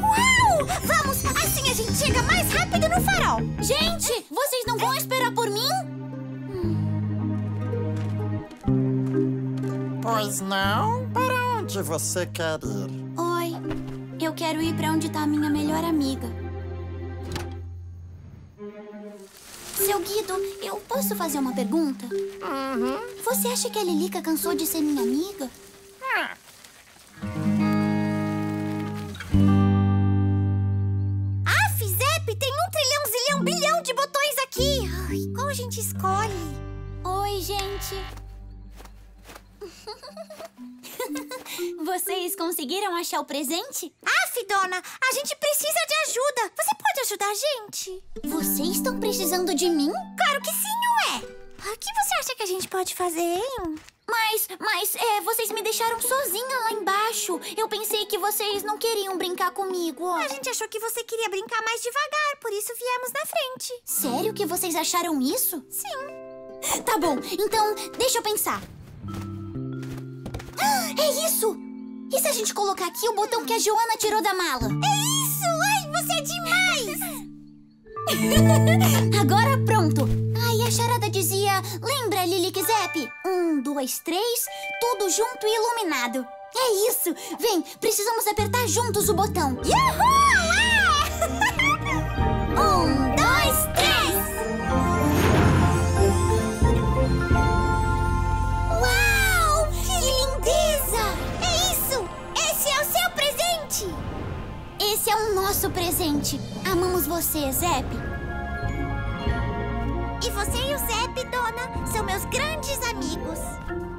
Uau! Vamos! Assim a gente chega mais rápido no farol. Gente, vocês não vão esperar por mim? Pois não? Para onde você quer ir? Oi, eu quero ir para onde está a minha melhor amiga. Seu Guido, eu posso fazer uma pergunta? Você acha que a Lilica cansou de ser minha amiga? Qual a gente escolhe? Oi, gente! Vocês conseguiram achar o presente? Aff, dona! A gente precisa de ajuda! Você pode ajudar a gente? Vocês estão precisando de mim? Claro que sim, ué! O que você acha que a gente pode fazer, hein? Mas, vocês me deixaram sozinha lá embaixo. Eu pensei que vocês não queriam brincar comigo, ó. A gente achou que você queria brincar mais devagar, por isso viemos na frente. Sério que vocês acharam isso? Sim. Tá bom, então deixa eu pensar. É isso! E se a gente colocar aqui o botão que a Joana tirou da mala? É isso! Ai, você é demais! Agora pronto! E a charada dizia, lembra, Lilica e Zepe? 1, 2, 3, tudo junto e iluminado. É isso! Vem, precisamos apertar juntos o botão. Yuhu! É! 1, 2, 3! Uau! Que lindeza! É isso! Esse é o seu presente! Esse é o nosso presente. Amamos você, Zepe. E você e o Zepe, dona, são meus grandes amigos.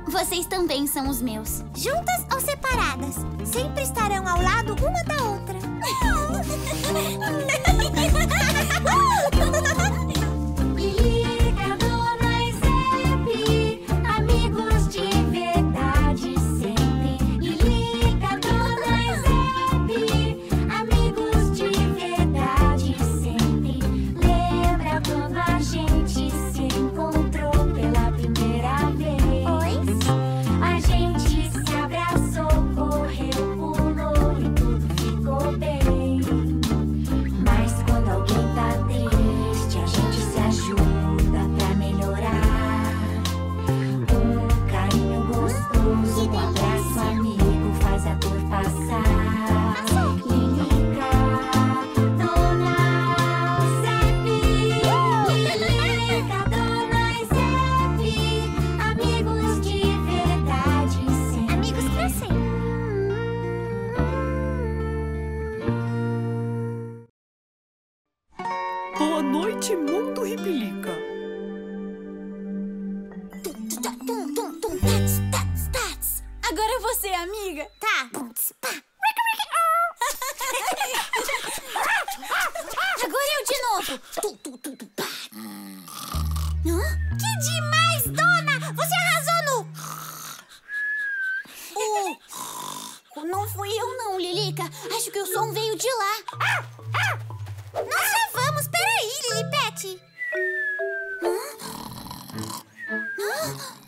Vocês também são os meus. Juntas ou separadas, sempre estarão ao lado uma da outra. Lilica, dona e Zepe, amigos de verdade sempre. Lilica, dona e Zepe, amigos de verdade sempre. Lembra quando a gente se encontrou pela primeira vez? Oi? A gente se abraçou, correu, pulou e tudo ficou bem. Mas quando alguém tá triste, a gente se ajuda pra melhorar. Um carinho gostoso, um abraço amigo faz a dor passar. Mundo Ripilica. Agora você, amiga. Tá. Agora eu de novo. Que demais, dona! Você arrasou no... Não fui eu não, Lilica. Acho que o som veio de lá. Nós já vamos, peraí, Lilipet!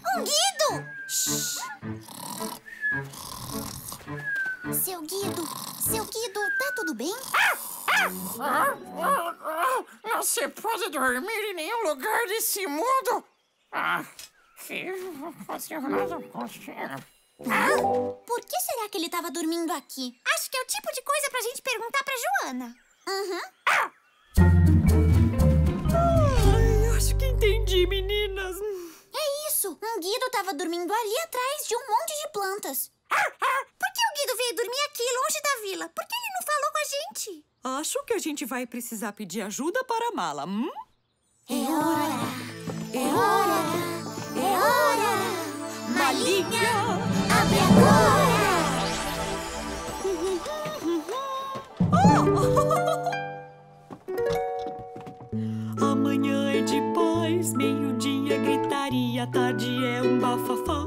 Um Guido! Shhh. Seu Guido, tá tudo bem? Não se pode dormir em nenhum lugar desse mundo! Ah, que... Por que será que ele estava dormindo aqui? Acho que é o tipo de coisa pra gente perguntar pra Joana. Acho que entendi, meninas. É isso. Um Guido estava dormindo ali atrás de um monte de plantas. Por que o Guido veio dormir aqui, longe da vila? Por que ele não falou com a gente? Acho que a gente vai precisar pedir ajuda para a mala, É hora! É hora! É hora! Malinha, abre agora! Amanhã é de paz, meio-dia gritaria, tarde é um bafafá.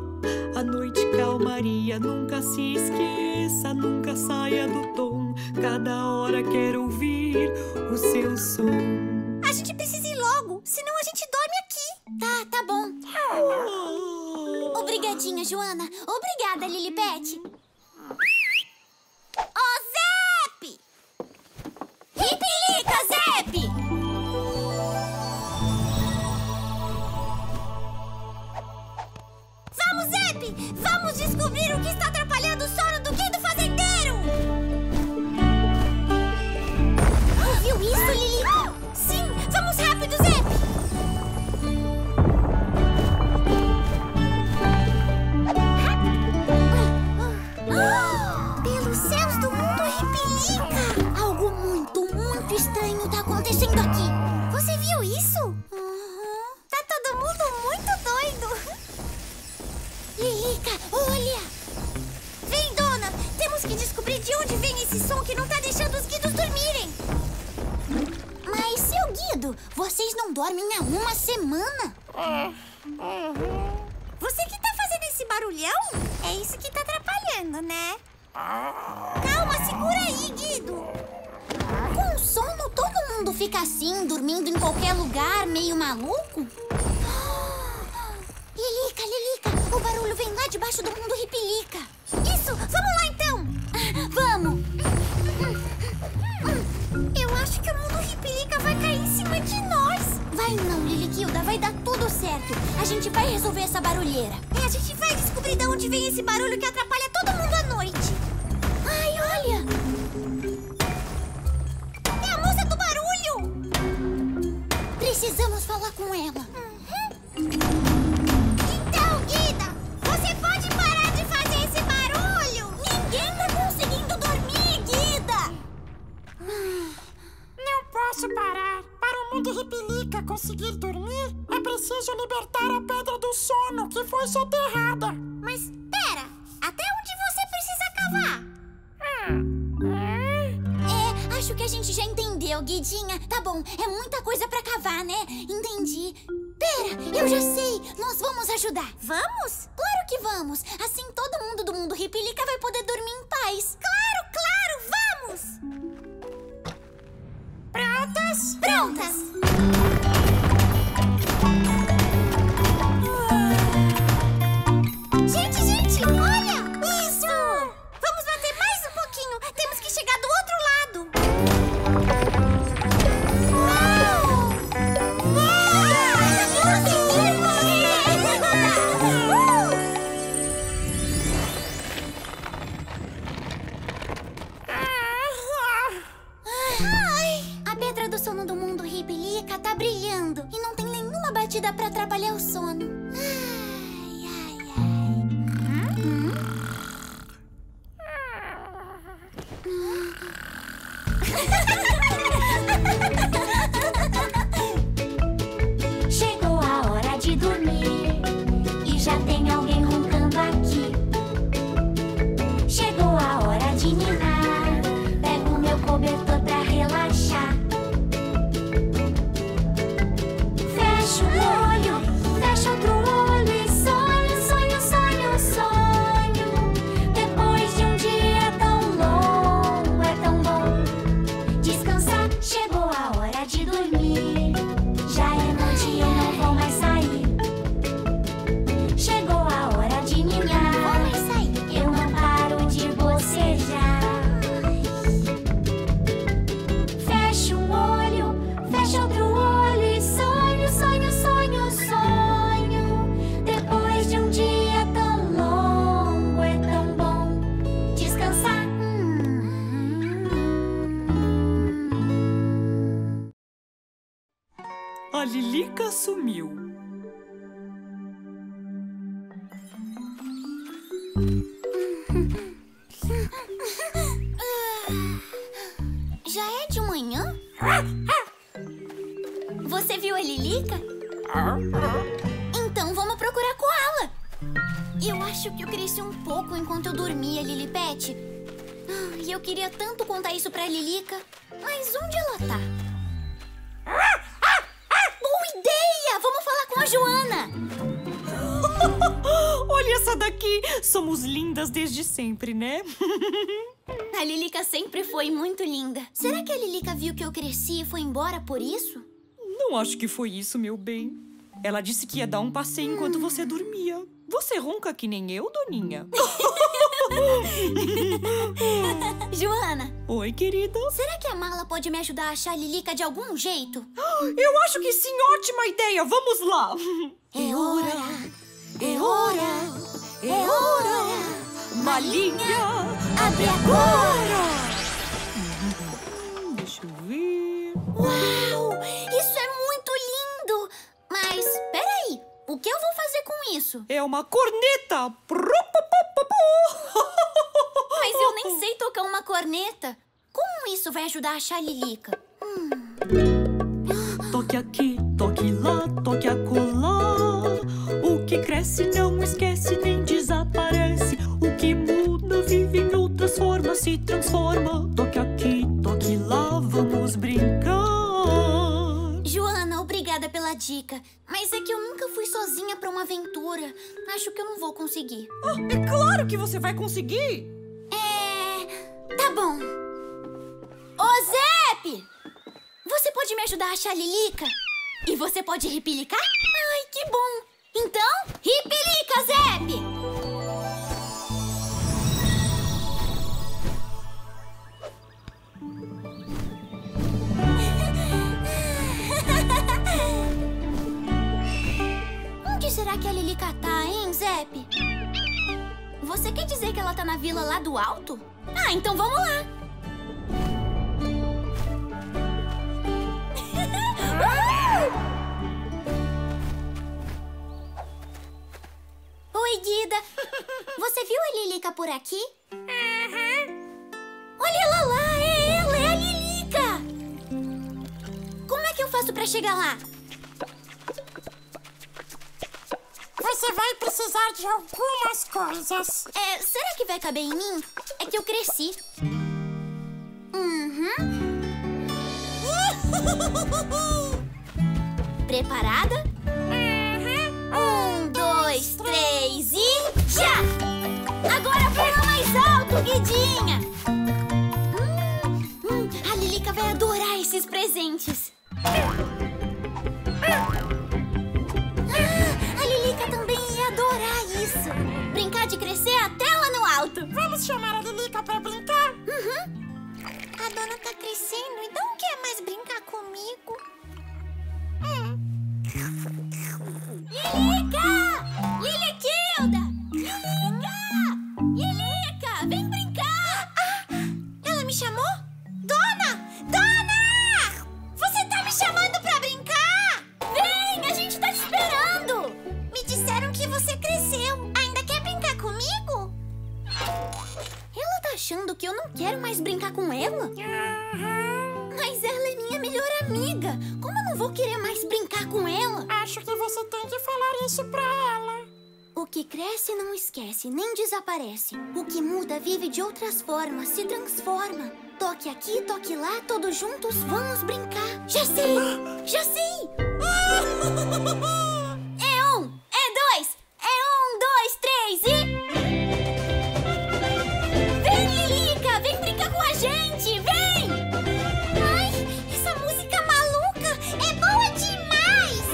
A noite calmaria, nunca se esqueça, nunca saia do tom. Cada hora quero ouvir o seu som. A gente precisa ir logo, senão a gente dorme aqui. Tá bom. Obrigadinha, Joana. Obrigada, Lilipet. Zepe! Ripilica, Zepe! Vamos descobrir o que está atrapalhando o sono do Guido fazendeiro! Ouviu isso, Lilica? Sim! Vamos rápido, Zepe! Pelos céus do mundo Ripilica! Algo muito, muito estranho está acontecendo aqui! Você viu isso? Tá todo mundo muito doido! Lilica, olha! Vem, dona! Temos que descobrir de onde vem esse som que não tá deixando os Guidos dormirem! Mas, seu Guido, vocês não dormem há uma semana? Você que tá fazendo esse barulhão? É isso que tá atrapalhando, né? Calma, segura aí, Guido! Com sono, todo mundo fica assim, dormindo em qualquer lugar, meio maluco? Lilica, Lilica, o barulho vem lá debaixo do mundo Ripilica. Isso, vamos lá então. Vamos. Eu acho que o mundo Ripilica vai cair em cima de nós. Vai não, Liliquilda, vai dar tudo certo. A gente vai resolver essa barulheira. E a gente vai descobrir de onde vem esse barulho que atrapalha todo mundo à noite. Ai, olha. É a moça do barulho. Precisamos falar com ela. Posso parar? Para o mundo Ripilica conseguir dormir, é preciso libertar a pedra do sono que foi soterrada. Mas pera, até onde você precisa cavar? Acho que a gente já entendeu, Guidinha. Tá bom, é muita coisa pra cavar, né? Entendi. Pera, eu já sei. Nós vamos ajudar. Vamos? Claro que vamos. Assim todo mundo do mundo Ripilica vai poder dormir em paz. Claro, claro, vamos! Prontas? Prontas! Gente, gente, olha! Isso! Vamos bater mais um pouquinho. Temos que chegar do outro lado. Sono do mundo Ripilica Lilica sumiu. Já é de manhã? Você viu a Lilica? Então vamos procurar Koala. Eu acho que eu cresci um pouco enquanto eu dormia, Lilipet. E eu queria tanto contar isso pra Lilica. Mas onde ela tá? Boa ideia! Vamos falar com a Joana! Olha essa daqui! Somos lindas desde sempre, né? A Lilica sempre foi muito linda. Será que a Lilica viu que eu cresci e foi embora por isso? Não acho que foi isso, meu bem. Ela disse que ia dar um passeio enquanto você dormia. Você ronca que nem eu, Doninha. Joana. Oi, querida. Será que a mala pode me ajudar a achar a Lilica de algum jeito? Eu acho que sim, ótima ideia. Vamos lá. É hora, é hora, é hora. Malinha, abre agora. Deixa eu ver. Uau, isso é muito lindo. Mas, peraí, o que eu vou fazer com isso? É uma corneta. Mas eu nem sei tocar uma corneta. Como isso vai ajudar a achar a Lilica? Toque aqui, toque lá, toque acolá. O que cresce não esquece nem desaparece. O que muda vive em outras formas, se transforma. Toque aqui, toque lá, vamos brincar. Joana, obrigada pela dica. Mas é que eu nunca fui sozinha pra uma aventura. Acho que eu não vou conseguir. É claro que você vai conseguir. Tá bom. Ô, Zepe! Você pode me ajudar a achar a Lilica? E você pode ripilicar? Ai, que bom! Então, ripilica, Zepe! Onde será que a Lilica tá, hein, Zepe? Você quer dizer que ela tá na vila lá do alto? Ah, então vamos lá! Oi, Guida! Você viu a Lilica por aqui? Olha ela lá! É ela! É a Lilica! Como é que eu faço pra chegar lá? Você vai precisar de algumas coisas. Será que vai caber em mim? É que eu cresci. Preparada? Um, dois, três e... já! Agora fala mais alto, Guidinha! A Lilica vai adorar esses presentes. Brincar de crescer até lá no alto. Vamos chamar a Lilica pra brincar? A dona tá crescendo, então quer mais brincar comigo? Lilica! Liliquilda! Lilica! Lilica, vem brincar! Ela me chamou? Dona! Dona! Você tá me chamando pra brincar? Vem, a gente tá te esperando! Me disseram que você cresceu. Comigo? Ela tá achando que eu não quero mais brincar com ela? Mas ela é minha melhor amiga. Como eu não vou querer mais brincar com ela? Acho que você tem que falar isso pra ela. O que cresce não esquece, nem desaparece. O que muda vive de outras formas, se transforma. Toque aqui, toque lá, todos juntos vamos brincar. Já sei! Já sei! É um, é dois! Um, dois, três e... Vem, Lilica! Vem brincar com a gente! Vem! Ai, essa música maluca é boa demais!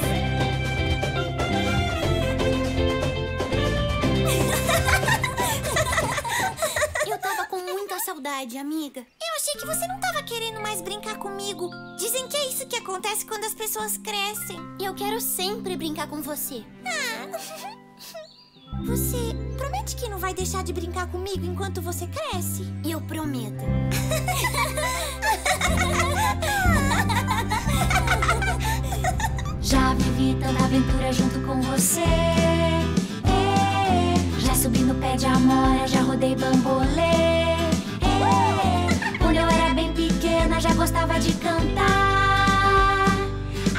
Eu tava com muita saudade, amiga. Eu achei que você não tava querendo mais brincar comigo. Dizem que é isso que acontece quando as pessoas crescem. Eu quero sempre brincar com você. Você promete que não vai deixar de brincar comigo enquanto você cresce? Eu prometo. Já vivi tanta aventura junto com você. Já subi no pé de amora, já rodei bambolê. Quando eu era bem pequena já gostava de cantar.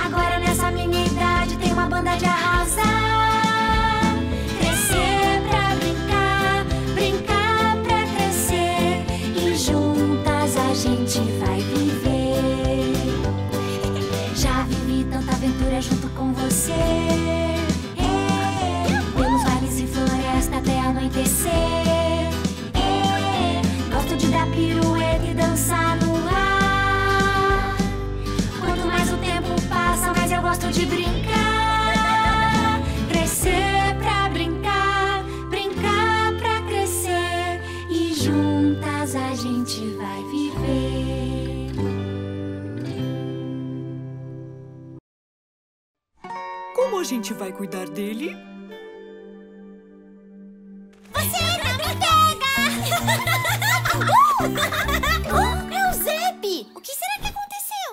Agora nessa minha idade tem uma banda de arrasar. Crescer pra brincar, brincar pra crescer, e juntas a gente vai viver. Já vivi tanta aventura junto com você, pelos vales e floresta até anoitecer. Gosto de dar pirueta e dançar no ar. Quanto mais o tempo passa, mais eu gosto de brincar. Crescer pra brincar, brincar pra crescer, e juntas a gente vai viver. Como a gente vai cuidar dele? Você ainda me pega! É o Zepe! O que será que aconteceu?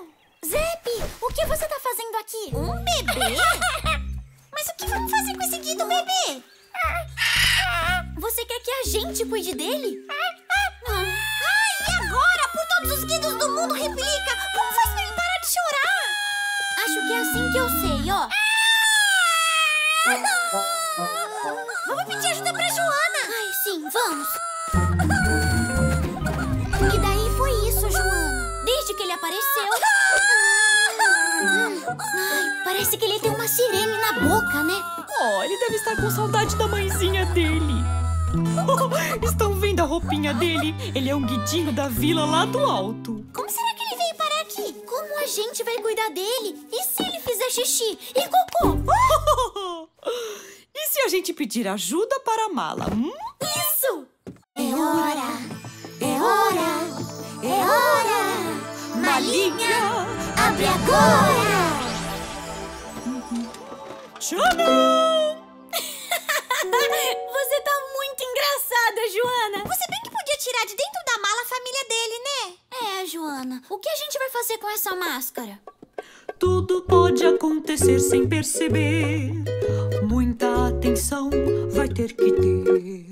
Zepe, o que você tá fazendo aqui? Um bebê? Mas o que vamos fazer com esse Guido bebê? Você quer que a gente cuide dele? E agora? Por todos os Guidos do mundo, Ripilica! Como faz pra ele parar de chorar? Acho que é assim que eu sei, ó. Vamos pedir ajuda pra Joana! Ai, sim, vamos! Que daí foi isso, Joana? Desde que ele apareceu... Ai, parece que ele tem uma sirene na boca, né? Oh, ele deve estar com saudade da mãezinha dele! Oh, estão vendo a roupinha dele? Ele é um guidinho da vila lá do alto! Como será que ele veio parar aqui? Como a gente vai cuidar dele? E se ele fizer xixi e cocô? E se a gente pedir ajuda para a mala? Isso! É hora! É hora! É hora! Malinha, abre agora! Tcharam! Você tá muito engraçada, Joana! Você bem que podia tirar de dentro da mala a família dele, né? É, Joana. O que a gente vai fazer com essa máscara? Tudo pode acontecer sem perceber. Muita atenção vai ter que ter.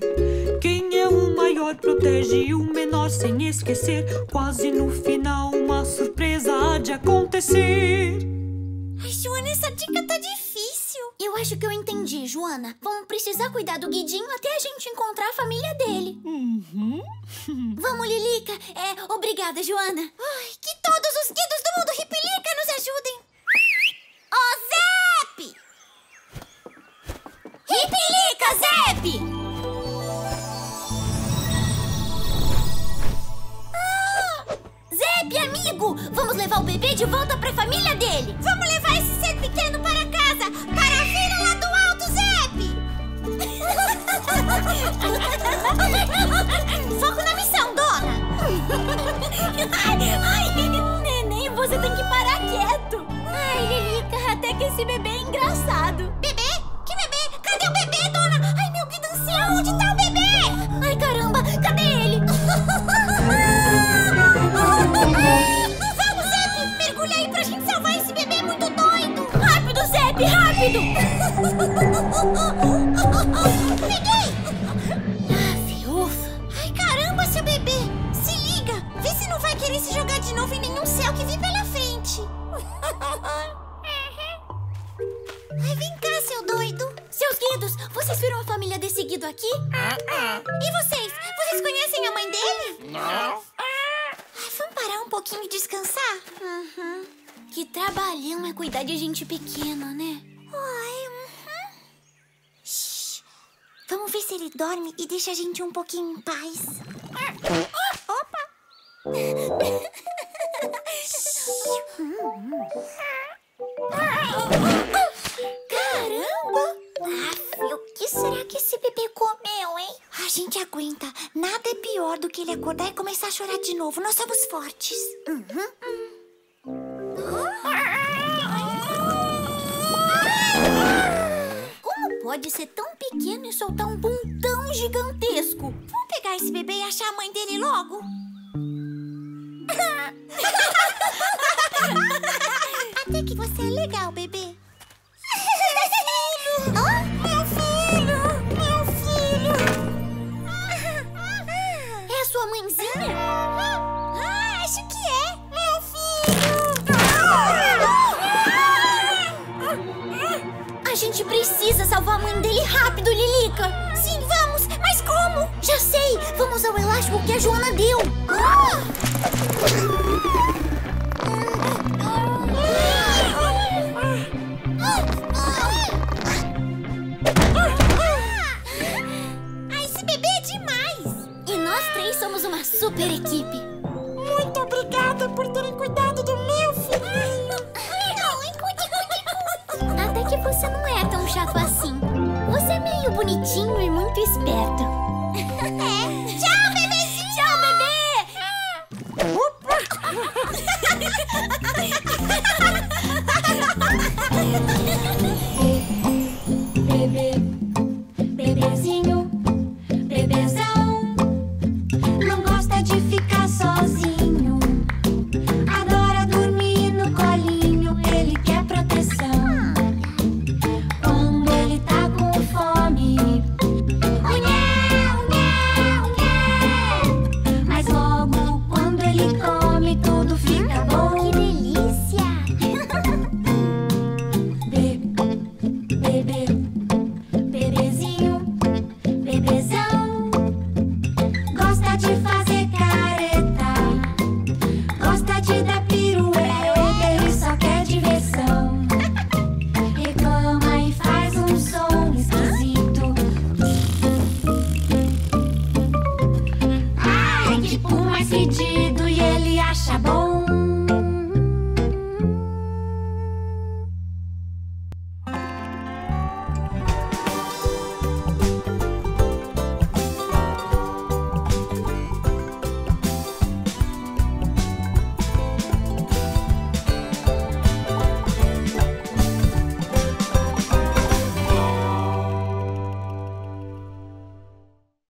Quem é o maior protege o menor sem esquecer. Quase no final uma surpresa há de acontecer. Ai, Joana, essa dica tá difícil. Eu acho que eu entendi, Joana. Vamos precisar cuidar do Guidinho até a gente encontrar a família dele. Vamos, Lilica. Obrigada, Joana. Ai, que todos os Guidos do mundo Ripilica nos ajudem. Ô, Zepe! Ripilica, Zepe! Zepe, amigo! Vamos levar o bebê de volta pra família dele! Vamos levar esse ser pequeno para casa! Para a vila lá do alto, Zepe! Foco na missão, dona! Ai, neném, você tem que parar quieto! Ai, Lilica, até que esse bebê é engraçado! Bebê? Que bebê? Cadê o bebê, dona? Ai, meu Guido Ancião, onde tá o bebê? Ai, caramba, cadê ele? Vamos, Zepe, mergulha aí pra gente salvar esse bebê muito doido! Rápido, Zepe, rápido! Peguei! Ah, ufa! Ai, caramba, seu bebê! Se liga, vê se não vai querer se jogar de novo em nenhum céu que vi pela frente! Ai, vem cá, seu doido! Seus Guidos, vocês viram a família desse Guido aqui? E vocês? Vocês conhecem a mãe dele? Não. Ai, vamos parar um pouquinho e descansar? Que trabalhão é cuidar de gente pequena, né? Shhh. Vamos ver se ele dorme e deixa a gente um pouquinho em paz. Opa! Caramba! O que será que esse bebê comeu, hein? A gente aguenta. Nada é pior do que ele acordar e começar a chorar de novo. Nós somos fortes. Como pode ser tão pequeno e soltar um bum tão gigantesco? Vamos pegar esse bebê e achar a mãe dele logo? Até que você é legal, bebê. irmãzinha? Ah, acho que é. Meu filho! A gente precisa salvar a mãe dele rápido, Lilica. Sim, vamos. Mas como? Já sei. Vamos ao elástico que a Joana deu. Super equipe. Muito obrigada por terem cuidado do meu